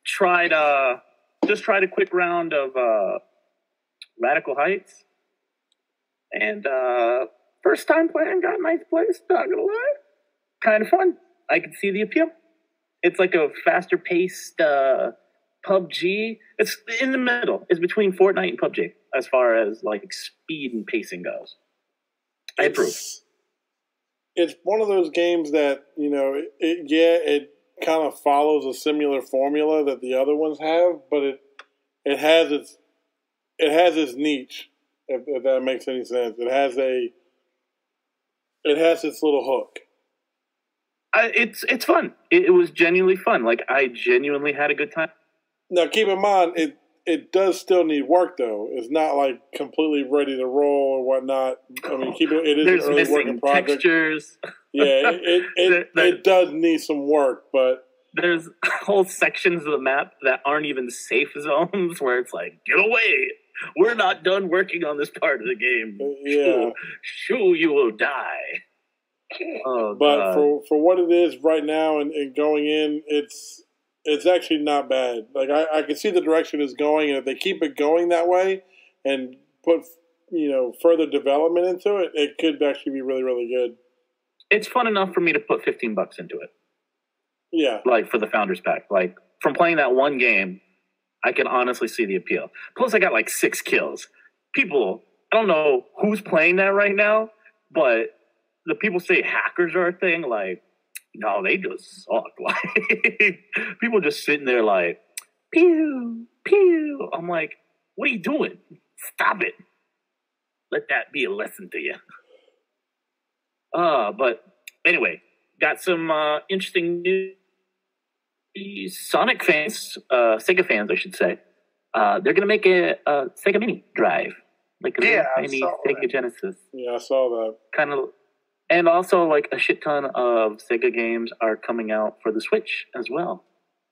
tried a quick round of Radical Heights, and first time playing, got ninth place. Not gonna lie, kind of fun. I can see the appeal. It's like a faster paced PUBG. It's in the middle. It's between Fortnite and PUBG as far as like speed and pacing goes. I approve. It's one of those games that, you know, it kind of follows a similar formula that the other ones have, but it has its niche, if that makes any sense. It has its little hook. It's fun. It was genuinely fun. Like, I genuinely had a good time. Now, keep in mind, it does still need work, though. It's not like completely ready to roll or whatnot. I mean, it is there's an early working project. Textures. Yeah, it does need some work, but there's whole sections of the map that aren't even safe zones where it's like, get away! We're not done working on this part of the game. Yeah, shoo, you will die. Oh, but God. For what it is right now and going in, it's actually not bad. Like, I can see the direction it's going, and if they keep it going that way and put, you know, further development into it, it could actually be really, really good. It's fun enough for me to put $15 into it. Yeah. Like, for the Founders Pack. Like, from playing that one game, I can honestly see the appeal. Plus, I got, like, 6 kills. People, I don't know who's playing that right now, but the people say hackers are a thing, like, no, they just suck. Like, people just sitting there like, pew, pew. I'm like, what are you doing? Stop it. Let that be a lesson to you. But anyway, got some interesting news. Sonic fans, Sega fans, I should say, they're going to make a Sega Mini drive. Like a Sega Genesis. Yeah, I saw that. Kind of. And also, like, a shit ton of Sega games are coming out for the Switch as well,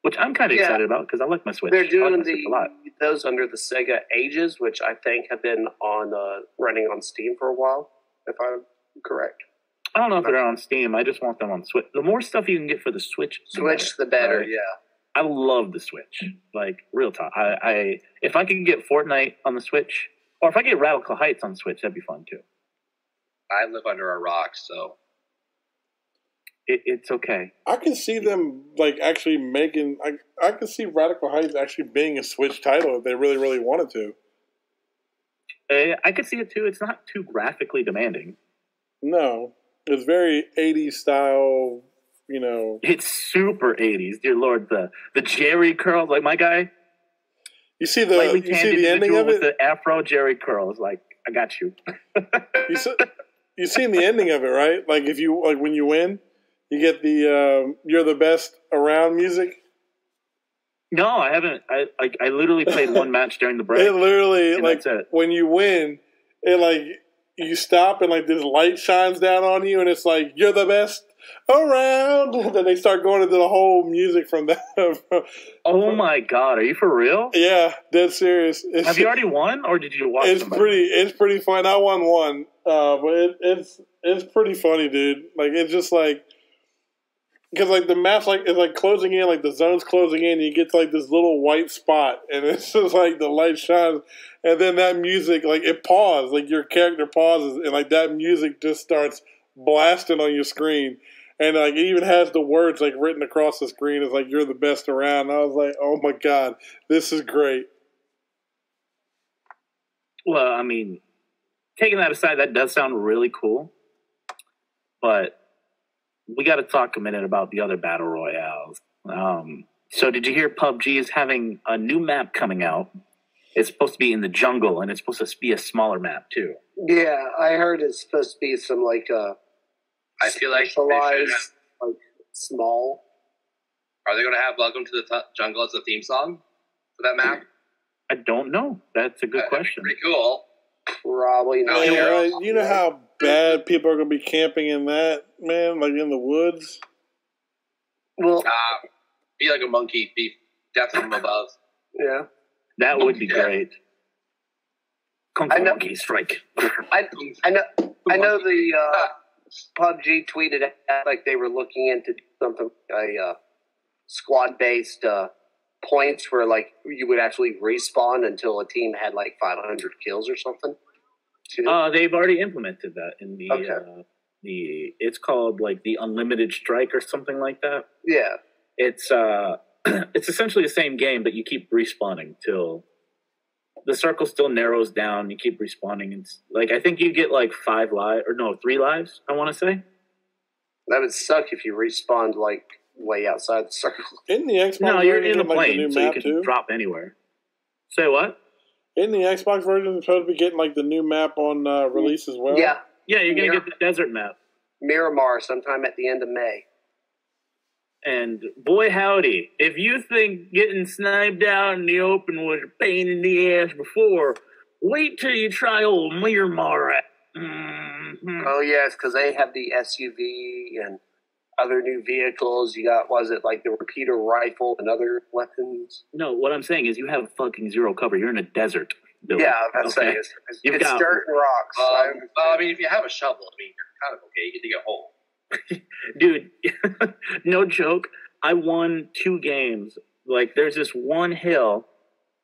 which I'm kind of excited about because I like my Switch. They're doing those under the Sega Ages, which I think have been on running on Steam for a while, if I'm correct. I don't know if they're on Steam. I just want them on Switch. The more stuff you can get for the Switch, the better. Right? Yeah. I love the Switch. Like, real talk. If I could get Fortnite on the Switch, or if I get Radical Heights on Switch, that'd be fun too. I live under a rock, so it's okay. I can see them like actually making. I can see Radical Heights actually being a Switch title if they really, really wanted to. I could see it too. It's not too graphically demanding. No, it's very 80s style. You know, it's super 80s. Dear Lord, the Jerry curls, like my guy. You see the ending of it with the Afro Jerry curls, like I got you. You've seen the ending of it, right? Like when you win, you get the "You're the Best Around" music. No, I haven't. I literally played one match during the break. It literally, like, when you win, it like you stop and like this light shines down on you, and it's like "You're the Best Around." And then they start going into the whole music from that. Oh my God, are you for real? Yeah, dead serious. Have you already won, or did you watch? It's pretty fun. I won one. But it's pretty funny, dude. Like, it's just like, because like the map's like it's like closing in, like the zone's closing in. And you get to like this little white spot, and it's just like the light shines, and then that music like it pauses, like your character pauses, and like that music just starts blasting on your screen, and like it even has the words like written across the screen. It's like "You're the best around." And I was like, oh my God, this is great. Well, I mean, taking that aside, that does sound really cool, but we got to talk a minute about the other battle royales. So did you hear PUBG is having a new map coming out? It's supposed to be in the jungle, and it's supposed to be a smaller map too. Yeah, I heard it's supposed to be some like I feel like specialized, like small. Are they going to have "Welcome to the Jungle" as a theme song for that map? I don't know. That's a good question. Pretty cool. Probably not. You know how bad people are going to be camping in that, man? Like, in the woods? Well, be like a monkey. Be death from above. Yeah. That would be great. Kung Fu Monkey Strike. I know the PUBG tweeted out like they were looking into something, a squad-based points where like you would actually respawn until a team had like 500 kills or something. They've already implemented that in the it's called like the Unlimited Strike or something like that. Yeah, it's essentially the same game, but you keep respawning till the circle still narrows down. You keep respawning, and like I think you get like 3 lives. I want to say that would suck if you respawned like way outside the circle. In the Xbox, no, you're in the plane, like the so you can drop anywhere. Say what? In the Xbox version, they're supposed to be getting like the new map on release as well. Yeah, yeah, you're gonna get the desert map, Miramar, sometime at the end of May. And boy howdy, if you think getting sniped out in the open was a pain in the ass before, wait till you try old Miramar. Oh yes, because they have the SUV and other new vehicles. You got, was it like the repeater rifle and other weapons? No, what I'm saying is you have fucking zero cover. You're in a desert. Dude. Yeah, that's okay. It's got dirt and rocks. I mean, if you have a shovel, I mean, you're kind of okay. You can dig a hole. Dude, no joke. I won 2 games. Like, there's this one hill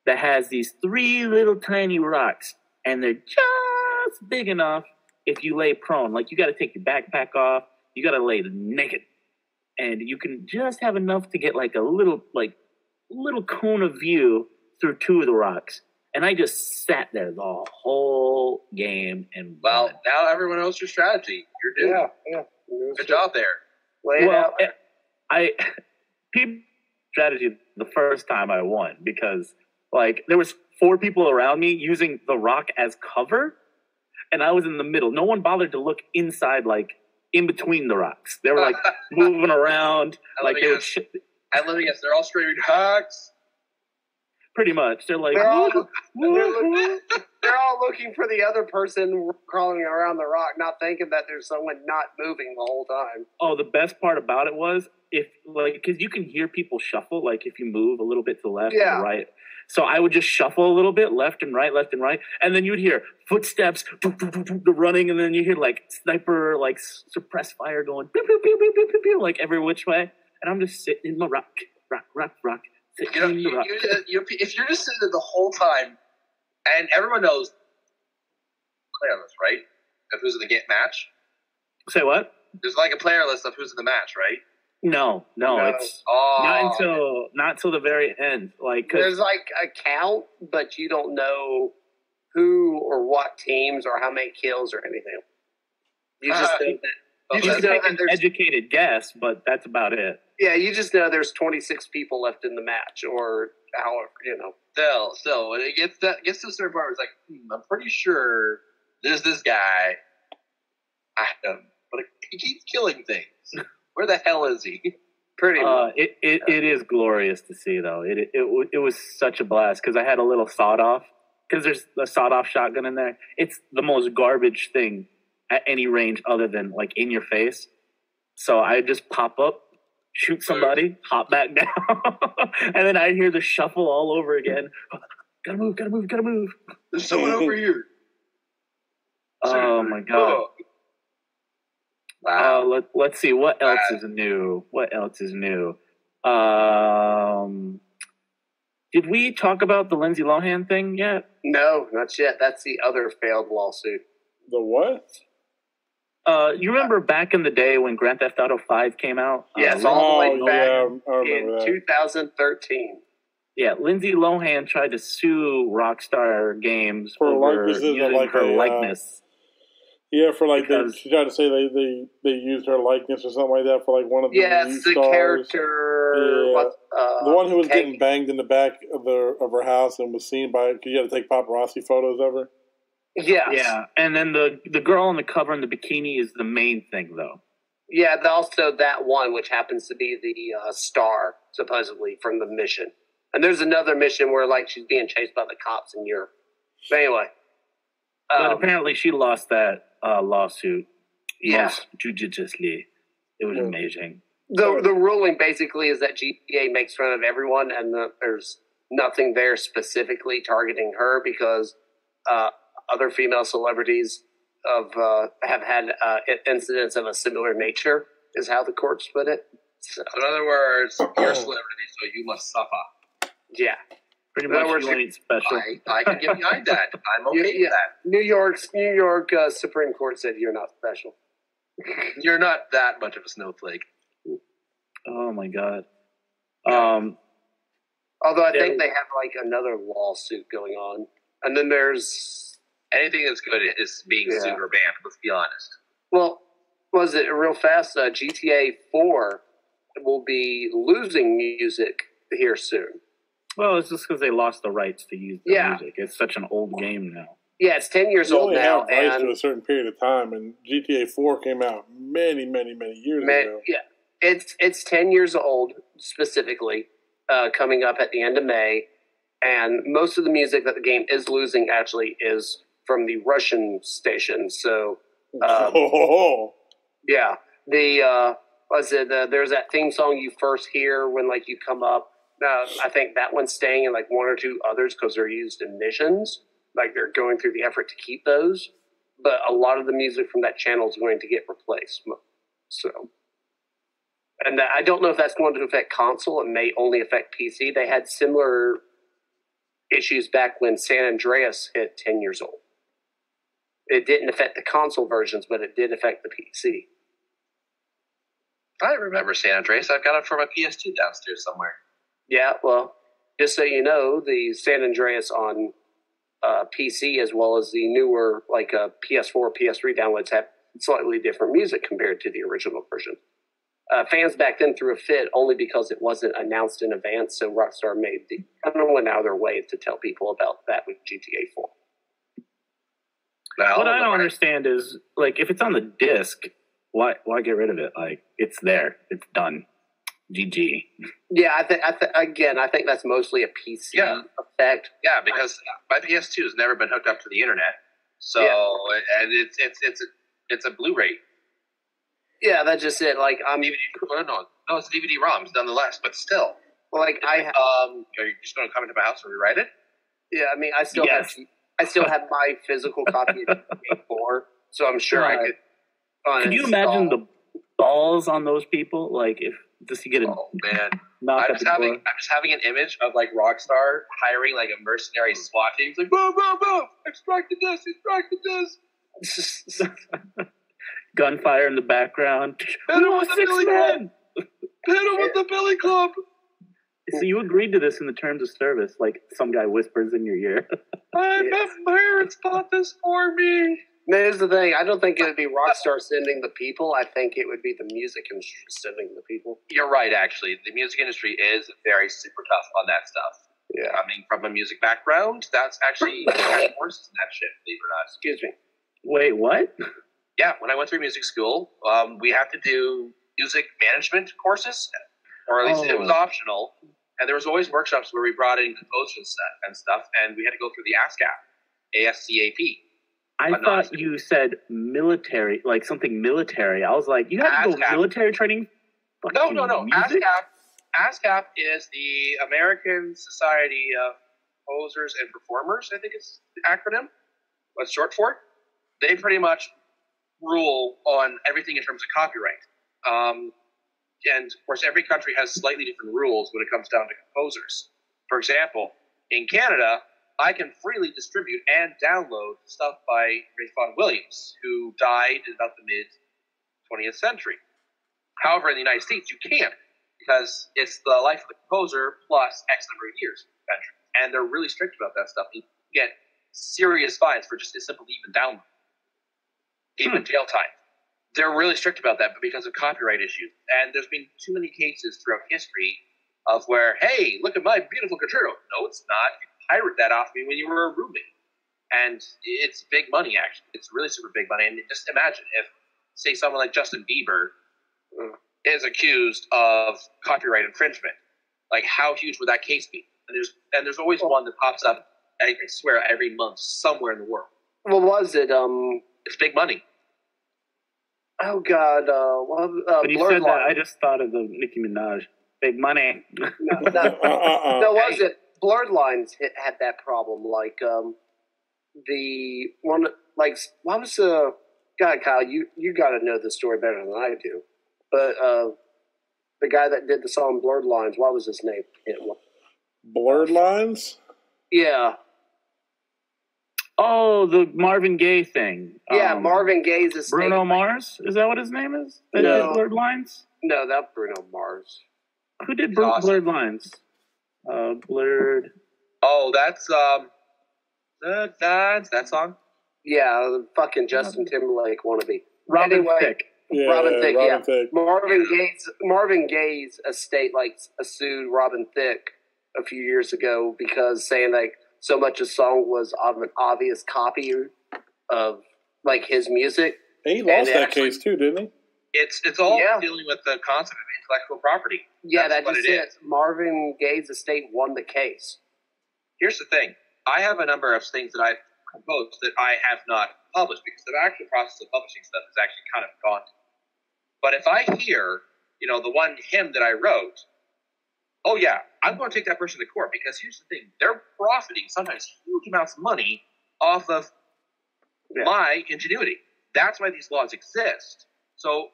that has these 3 little tiny rocks, and they're just big enough if you lay prone. Like, you got to take your backpack off. You gotta lay naked, and you can just have enough to get like a little cone of view through 2 of the rocks. And I just sat there the whole game and won. Now everyone knows your strategy. You're doing good job there. People strategy the first time I won because like there was 4 people around me using the rock as cover, and I was in the middle. No one bothered to look inside like. In between the rocks, they were like moving around, like they would. I love it. Yes, they're all screaming hawks. Pretty much, they're like they're all looking for the other person crawling around the rock, not thinking that there's someone not moving the whole time. Oh, the best part about it was because you can hear people shuffle, like if you move a little bit to the left and the right. So I would just shuffle a little bit, left and right, and then you'd hear footsteps running, and then you hear like sniper, like suppressed fire going, pew, pew, pew, pew, pew, pew, like every which way. And I'm just sitting in my rock. If you're just sitting there the whole time, and everyone knows, player list, right? Of who's in the match. Say what? There's like a player list of who's in the match, right? No, it's not until the very end. Like there's like a count, but you don't know who or what teams or how many kills or anything. You just know that, you just know an educated guess, but that's about it. Yeah, you just know there's 26 people left in the match, or however you know. So it gets to a certain part. It's like I'm pretty sure there's this guy, but he keeps killing things. Where the hell is he? Pretty much. It is glorious to see, though. It was such a blast because I had a little sawed-off. Because there's a sawed-off shotgun in there. It's the most garbage thing at any range other than, like, in your face. So I just pop up, shoot somebody, hop back down. And then I'd hear the shuffle all over again. Gotta move. There's someone over here. Oh, my God. Oh. Wow. Let's see what else is new. Did we talk about the Lindsay Lohan thing yet? No, not yet. That's the other failed lawsuit. The what? You remember back in the day when Grand Theft Auto 5 came out? Yes, all the way back in 2013. Yeah, Lindsay Lohan tried to sue Rockstar Games for using her likeness. Yeah, for like she tried to say they used her likeness or something like that for like one of the stars. Character, the one who was getting banged in the back of her house and was seen by because you had to take paparazzi photos of her. Yeah, and then the girl on the cover in the bikini is the main thing though. Yeah, also that one which happens to be the star supposedly from the mission, and there's another mission where like she's being chased by the cops in Europe. But anyway, but apparently she lost that. Lawsuit. Yes, judiciously. It was amazing. The ruling basically is that GTA makes fun of everyone, and there's nothing there specifically targeting her because other female celebrities have had incidents of a similar nature, is how the courts put it. So, in other words, you're celebrity, so you must suffer. Yeah. Pretty much. Words, special. I can get behind that. I'm okay with that. New York Supreme Court said you're not special. You're not that much of a snowflake. Oh, my God. Although I think they have, like, another lawsuit going on. And then there's... Anything that's good is being sued or banned, let's be honest. Well, was it real fast? GTA 4 will be losing music here soon. Well, it's just because they lost the rights to use the music. It's such an old game now. Yeah, it's 10 years old now. They only have rights to a certain period of time, and GTA 4 came out many years ago. Yeah, it's 10 years old, specifically, coming up at the end of May, and most of the music that the game is losing actually is from the Russian station. So, there's that theme song you first hear when, like, you come up. I think that one's staying in, like, one or two others because they're used in missions. Like, they're going through the effort to keep those. But a lot of the music from that channel is going to get replaced. So, and I don't know if that's going to affect console. It may only affect PC. They had similar issues back when San Andreas hit 10 years old. It didn't affect the console versions, but it did affect the PC. I remember San Andreas. I've got it from a PS2 downstairs somewhere. Yeah, well, just so you know, the San Andreas on PC, as well as the newer, like, PS4, PS3 downloads, have slightly different music compared to the original version. Fans back then threw a fit only because it wasn't announced in advance, so Rockstar went out of their way to tell people about that with GTA 4. What I don't understand is, like, if it's on the disc, why get rid of it? Like, it's there. It's done. GG. Yeah, I think that's mostly a PC effect. Yeah, because my PS2 has never been hooked up to the internet, so and it's a Blu-ray. Yeah, that's just it. Like, I'm no, it's DVD-ROMs, nonetheless, but still. Well, like, are you just going to come into my house and rewrite it? Yeah, I mean, I still have my physical copy of PS4, so I'm sure I could. Can you imagine the balls on those people? Like, if. Just to get I'm just having an image of, like, Rockstar hiring, like, a mercenary SWAT team. It's like, boom, boom, boom! Extract the disc! Gunfire in the background. Hit him with the billy club! So you agreed to this in the terms of service, like some guy whispers in your ear. My parents bought this for me! Here's the thing. I don't think it would be Rockstar sending the people. I think it would be the music industry sending the people. You're right, actually. The music industry is very super tough on that stuff. Yeah. Coming from a music background, that's actually worse than that shit, believe it or not. Excuse me. Wait, what? Yeah, when I went through music school, we had to do music management courses, or at least it was optional. And there was always workshops where we brought in composers and stuff, and we had to go through the ASCAP, ASCAP. I thought you said military, like something military. I was like, you have to go military training? No. ASCAP is the American Society of Composers and Performers, I think it's the acronym. What's short for it? They pretty much rule on everything in terms of copyright. And, of course, every country has slightly different rules when it comes down to composers. For example, in Canada, I can freely distribute and download stuff by Ray Vaughan Williams, who died in about the mid-20th century. However, in the United States, you can't, because it's the life of the composer plus X number of years. And they're really strict about that stuff. You get serious fines for just simply even download. Even jail time. They're really strict about that, but because of copyright issues. And there's been too many cases throughout history of where, hey, look at my beautiful concerto. No, it's not. Pirate that off me when you were a roommate, and it's big money. Actually, it's really super big money. And just imagine if, say, someone like Justin Bieber is accused of copyright infringement. Like, how huge would that case be? And there's always one that pops up. I swear, every month somewhere in the world. What was it? It's big money. Oh God! When you said that, I just thought of the Nicki Minaj. Big money. No, was it? Blurred Lines had that problem. Like, the one, like, what was the, God, Kyle, you got to know the story better than I do, but the guy that did the song Blurred Lines, what was his name? Blurred Lines? Yeah. Oh, the Marvin Gaye thing. Yeah, Marvin Gaye's estate. Bruno Mars? Is that what his name is? That no. Did Blurred Lines? No, that's Bruno Mars. Who did Blurred Lines? Blurred. Oh, that's that song? Yeah, the fucking Justin Timberlake wannabe. Robin Thicke. Yeah, Robin Thicke, yeah. Thicke. Marvin Gaye's estate like sued Robin Thicke a few years ago because saying like so much a song was of an obvious copy of like his music. And he lost that case too, didn't he? It's all dealing with the concept of intellectual property. Yeah, that's just it. Marvin Gaye's estate won the case. Here's the thing. I have a number of things that I've composed that I have not published because the actual process of publishing stuff is actually kind of daunting. But if I hear, the one hymn that I wrote, oh yeah, I'm going to take that person to court because here's the thing. They're profiting sometimes huge amounts of money off of my ingenuity. That's why these laws exist. So,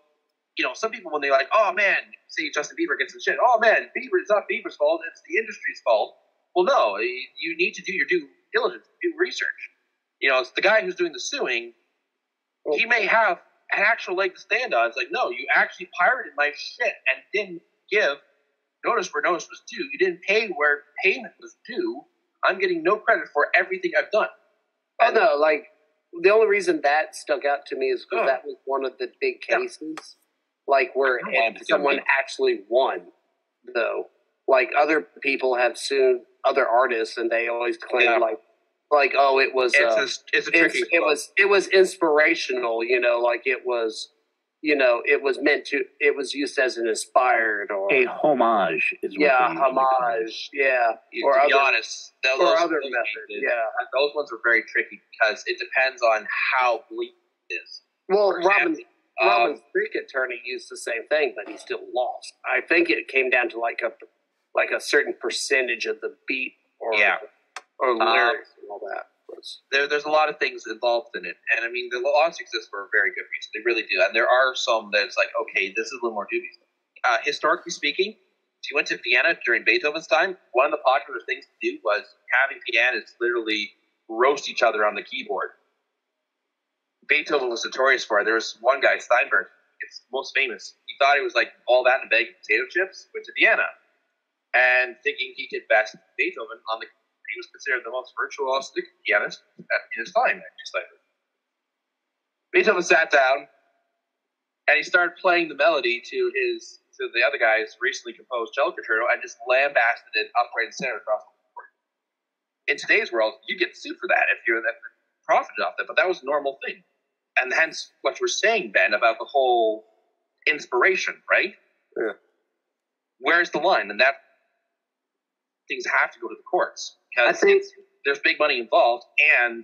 some people when they're like, oh man, see Justin Bieber gets some shit. Oh man, it's not Bieber's fault. It's the industry's fault. Well, no, you need to do your due diligence, do research. It's the guy who's doing the suing. He may have an actual leg to stand on. It's like, no, you actually pirated my shit and didn't give notice where notice was due. You didn't pay where payment was due. I'm getting no credit for everything I've done. And oh, no, like the only reason that stuck out to me is because that was one of the big cases, like where someone actually won, though. Like other people have sued other artists, and they always claim like oh, it was it's a tricky it was inspirational, like it was, it was meant to, it was used as an inspired or a homage, is homage, or to be honest, those methods, those ones are very tricky because it depends on how bleak it is. Well, Robin's Thicke attorney used the same thing, but he still lost. I think it came down to like a certain percentage of the beat or lyrics and all that. There's a lot of things involved in it. And I mean, the laws exist for a very good reason. They really do. And there are some that's like, okay, this is a little more dubious. Historically speaking, if you went to Vienna during Beethoven's time, one of the popular things to do was having pianists literally roast each other on the keyboard. Beethoven was notorious for it. There was one guy, Steinberg, it's most famous. He thought it was like all that in a bag of potato chips, went to Vienna. And thinking he could best Beethoven he was considered the most virtuosic pianist in his time, actually. Slightly. Beethoven sat down and he started playing the melody to the other guy's recently composed cello concerto and just lambasted it upright and center across the board. In today's world, you get sued for that if you're profited off that, but that was a normal thing. And hence what you were saying, Ben, about the whole inspiration, right? Yeah. Where's the line? And that things have to go to the courts because there's big money involved, and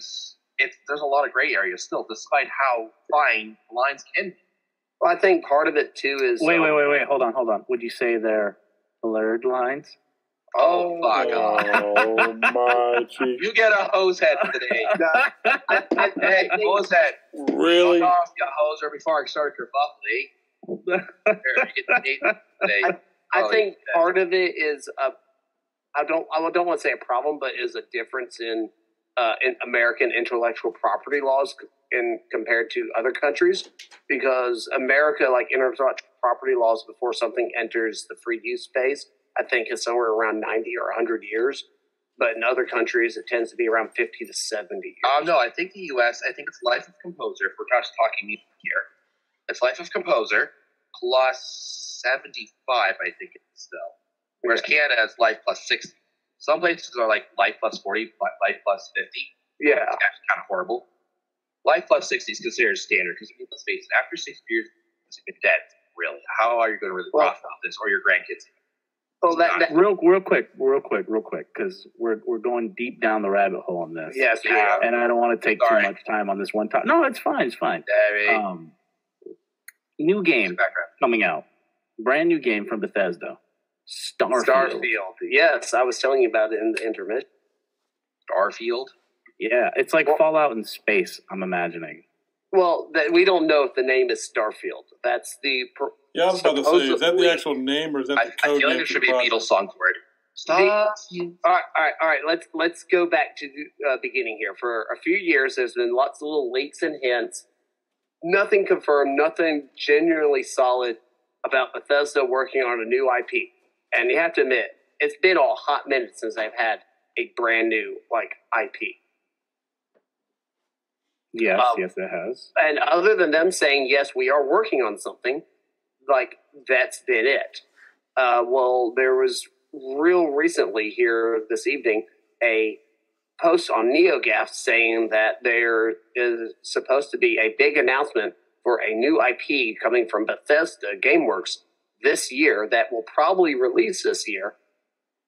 there's a lot of gray areas still, despite how fine lines can be. Well, I think part of it too is wait, hold on. Would you say they're blurred lines? Oh my God! Oh my Jesus! You get a hose head today. Hey, hose head! Really? Fuck off, you hoser! Before I start your buffly, I think part of it is I don't want to say a problem, but is a difference in American intellectual property laws compared to other countries, because America, like intellectual property laws before something enters the free use space, I think is somewhere around 90 or 100 years, but in other countries it tends to be around 50 to 70 years. No, I think the U.S., I think it's life of composer, if we're just talking music here. It's life of composer plus 75, I think it's still. Whereas Canada is life plus 60. Some places are like life plus 40, life plus 50. Yeah. It's actually kind of horrible. Life plus 60 is considered standard because, let's face it, after 60 years, it's been dead, really. How are you going to really profit off this or your grandkids? Well, real quick, because we're going deep down the rabbit hole on this. Yes, and I don't want to take too much time on this one topic. No, it's fine. It's fine. New game coming out. Brand new game from Bethesda. Starfield. Yes, I was telling you about it in the intermission. Starfield? Yeah, it's like Fallout in space, I'm imagining. Well, we don't know if the name is Starfield. That's the... Yeah, I was about to say, is that the actual name or is that the code name? I feel like there should be a Beatles song for it. All right. Let's go back to the beginning here. For a few years, there's been lots of little leaks and hints. Nothing confirmed, nothing genuinely solid about Bethesda working on a new IP. And you have to admit, it's been a hot minute since I've had a brand new, IP. Yes, it has. And other than them saying, yes, we are working on something, that's been it. Well, there was real recently here this evening a post on NeoGAF saying that there is supposed to be a big announcement for a new IP coming from Bethesda GameWorks this year that will probably release this year.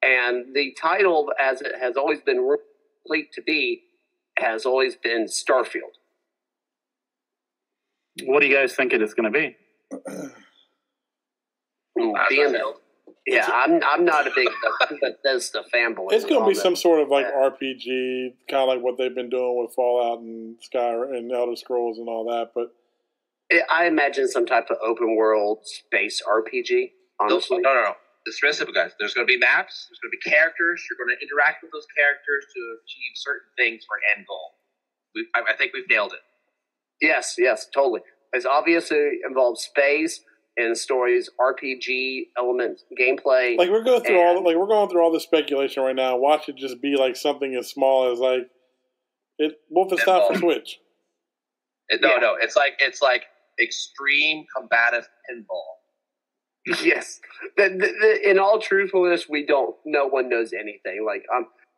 And the title, as it has always been leaked to be, has always been Starfield. What do you guys think it is going to be? I'm not a big Bethesda fanboy. It's going to be some sort of RPG, kind of like what they've been doing with Fallout and Skyrim and Elder Scrolls and all that. But I imagine some type of open world space RPG. Honestly, no. It's specific, guys. There's going to be maps. There's going to be characters. You're going to interact with those characters to achieve certain things for an end goal. I think we've nailed it. Yes, totally. It's obviously involves space and stories, RPG elements, gameplay. We're going through all the speculation right now. Watch it just be something as small as Wolfenstein for Switch. No. It's like extreme combative pinball. Yes. In all truthfulness, we don't. No one knows anything.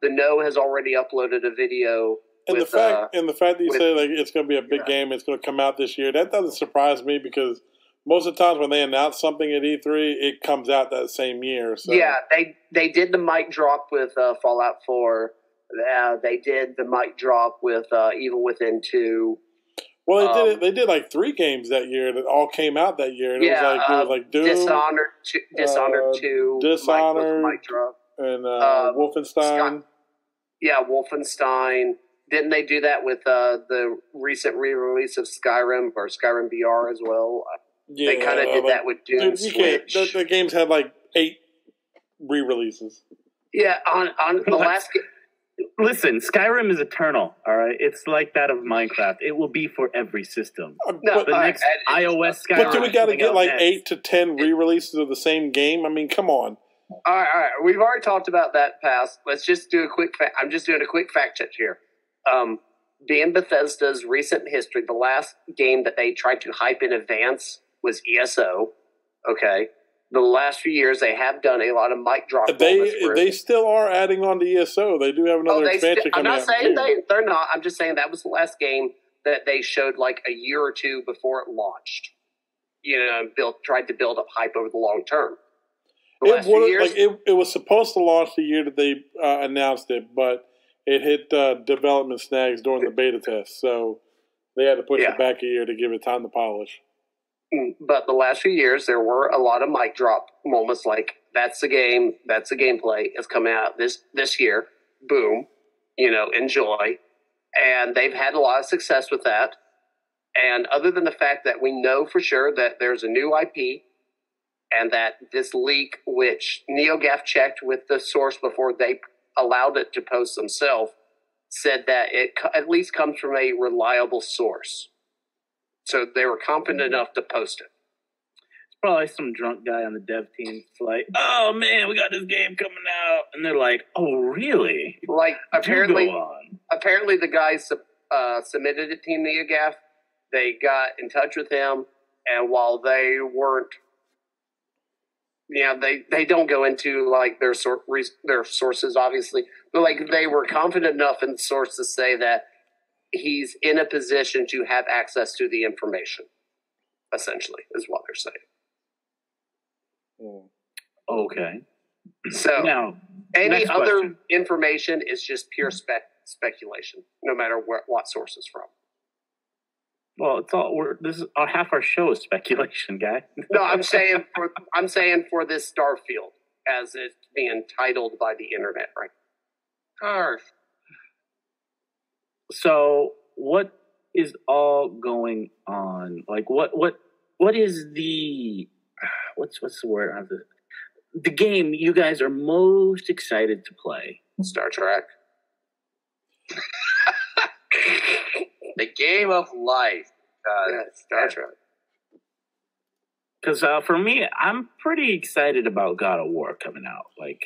The No has already uploaded a video. And the fact that you say it's going to be a big game, it's going to come out this year. That doesn't surprise me because most of the times when they announce something at E3, it comes out that same year. So. Yeah, they did the mic drop with Fallout 4. They did the mic drop with Evil Within 2. Well, they did 3 games that year that all came out that year. And it was Doom, Dishonored 2, Mike Drop, and Wolfenstein. Wolfenstein. Didn't they do that with the recent re-release of Skyrim or Skyrim VR as well? Yeah, they kind of did that with Doom. Switch. The games had 8 re-releases. Yeah, on the last game. Listen, Skyrim is eternal, all right? It's like that of Minecraft. It will be for every system. iOS Skyrim. But do we got to get 8 to 10 re-releases of the same game? I mean, come on. All right. We've already talked about that past. Let's just do a quick fact. I'm just doing a quick fact check here. Being Bethesda's recent history, the last game that they tried to hype in advance was ESO, okay? The last few years, they have done a lot of mic drop. They still are adding on to ESO. They do have another expansion coming out. I'm not saying they're not. I'm just saying that was the last game that they showed a year or two before it launched. You know, tried to build up hype over the long term. It was supposed to launch the year that they announced it, but it hit development snags during the beta test. So they had to push it back a year to give it time to polish. But the last few years, there were a lot of mic drop moments that's the game, that's the gameplay, it's coming out this year, boom, enjoy. And they've had a lot of success with that. And other than the fact that we know for sure that there's a new IP and that this leak, which NeoGAF checked with the source before they allowed it to post themselves, said that it at least comes from a reliable source. So they were confident enough to post it. It's probably some drunk guy on the dev team. It's oh man, we got this game coming out, and they're oh really? Apparently the guy submitted it to NeoGAF. They got in touch with him, and while they weren't, they don't go into their sources obviously, but they were confident enough in the source to say that he's in a position to have access to the information, essentially, is what they're saying. Okay. So now, any other information is just pure speculation, no matter what source is from. Well, it's all. Half our show is speculation, guy. No, I'm saying for this Starfield, as it's being titled by the internet, right? Starfield. So what is all going on? Like what is the what's the word on the game you guys are most excited to play? Star Trek. The game of life. Star Trek. Because for me, I'm pretty excited about God of War coming out. Like,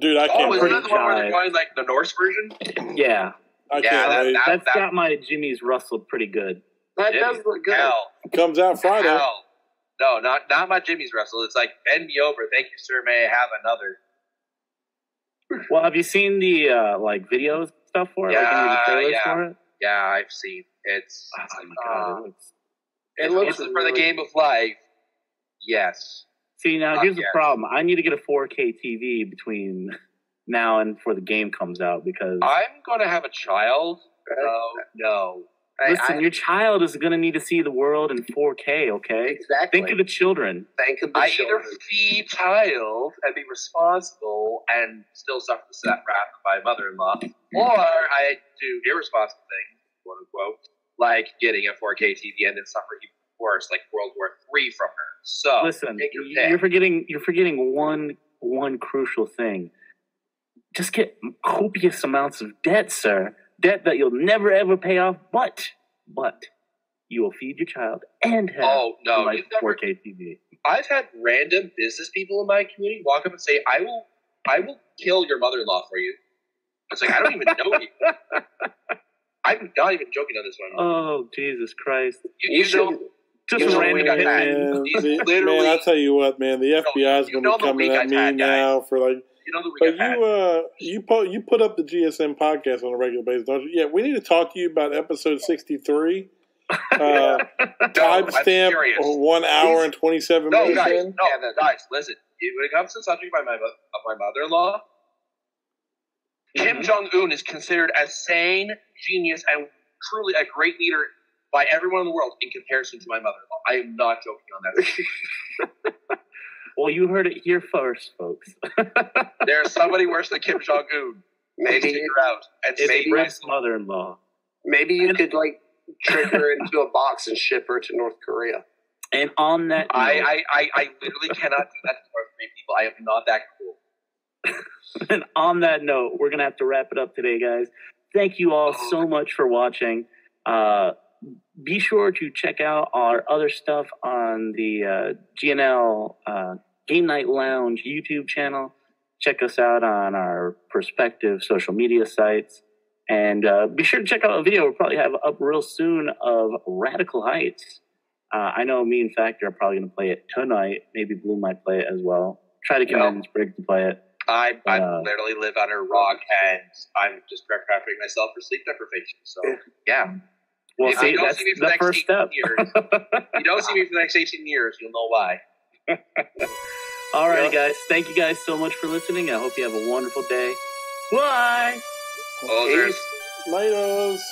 dude, I can't. Oh, is that the one where they're going like the Norse version? Yeah. That's got my jimmies rustled pretty good. That does look good. Comes out Friday. No, not my jimmies rustled. It's like, bend me over. Thank you, sir. May I have another? Well, have you seen the like video stuff for it? For it? Yeah, I've seen it's. Oh my God, it looks for really the game of life. Yes. See, now here's the problem. I need to get a 4K TV between now and before the game comes out because I'm going to have a child. Oh, no. Listen, your child is going to need to see the world in 4K, okay? Exactly. Think of the children. Think of the children. I either feed child and be responsible and still suffer the sad wrath of my mother-in-law, or I do irresponsible things, quote unquote, like getting a 4K TV and then suffer even worse, like World War III from her. So listen, you're forgetting one crucial thing. Just get copious amounts of debt, sir. Debt that you'll never ever pay off, but you will feed your child and have like 4K TV. I've had random business people in my community walk up and say, "I will kill your mother-in-law for you." It's like I don't even know you. I'm not even joking on this one. Oh Jesus Christ! You should. Just random hitman. Man, I'll tell you what, man. The FBI's going to be coming at me now for like. You put up the GSN podcast on a regular basis, don't you? Yeah, we need to talk to you about episode 63. Timestamp 1 hour and 27 minutes. Guys, listen. When it comes to the subject of my mother-in-law, Kim Jong-un is considered a sane genius and truly a great leader by everyone in the world in comparison to my mother-in-law. I am not joking on that. Well, you heard it here first, folks. There's somebody worse than Kim Jong-un. Maybe your mother-in-law. Maybe you could like trick her into a box and ship her to North Korea. And on that, I literally cannot do that to North Korean people. I am not that cool. And on that note, we're gonna have to wrap it up today, guys. Thank you all so much for watching. Be sure to check out our other stuff on the GNL Game Night Lounge YouTube channel. Check us out on our prospective social media sites. And be sure to check out a video we'll probably have up real soon of Radical Heights. I know me and Factor are probably going to play it tonight. Maybe Blue might play it as well. Try to convince Briggs to play it. I literally live on a rock, and I'm just prepping myself for sleep deprivation. So, yeah. Well, see, that's the first step. You don't see me for the next 18 years, you'll know why. All right, guys. Thank you guys so much for listening. I hope you have a wonderful day. Bye. Laters.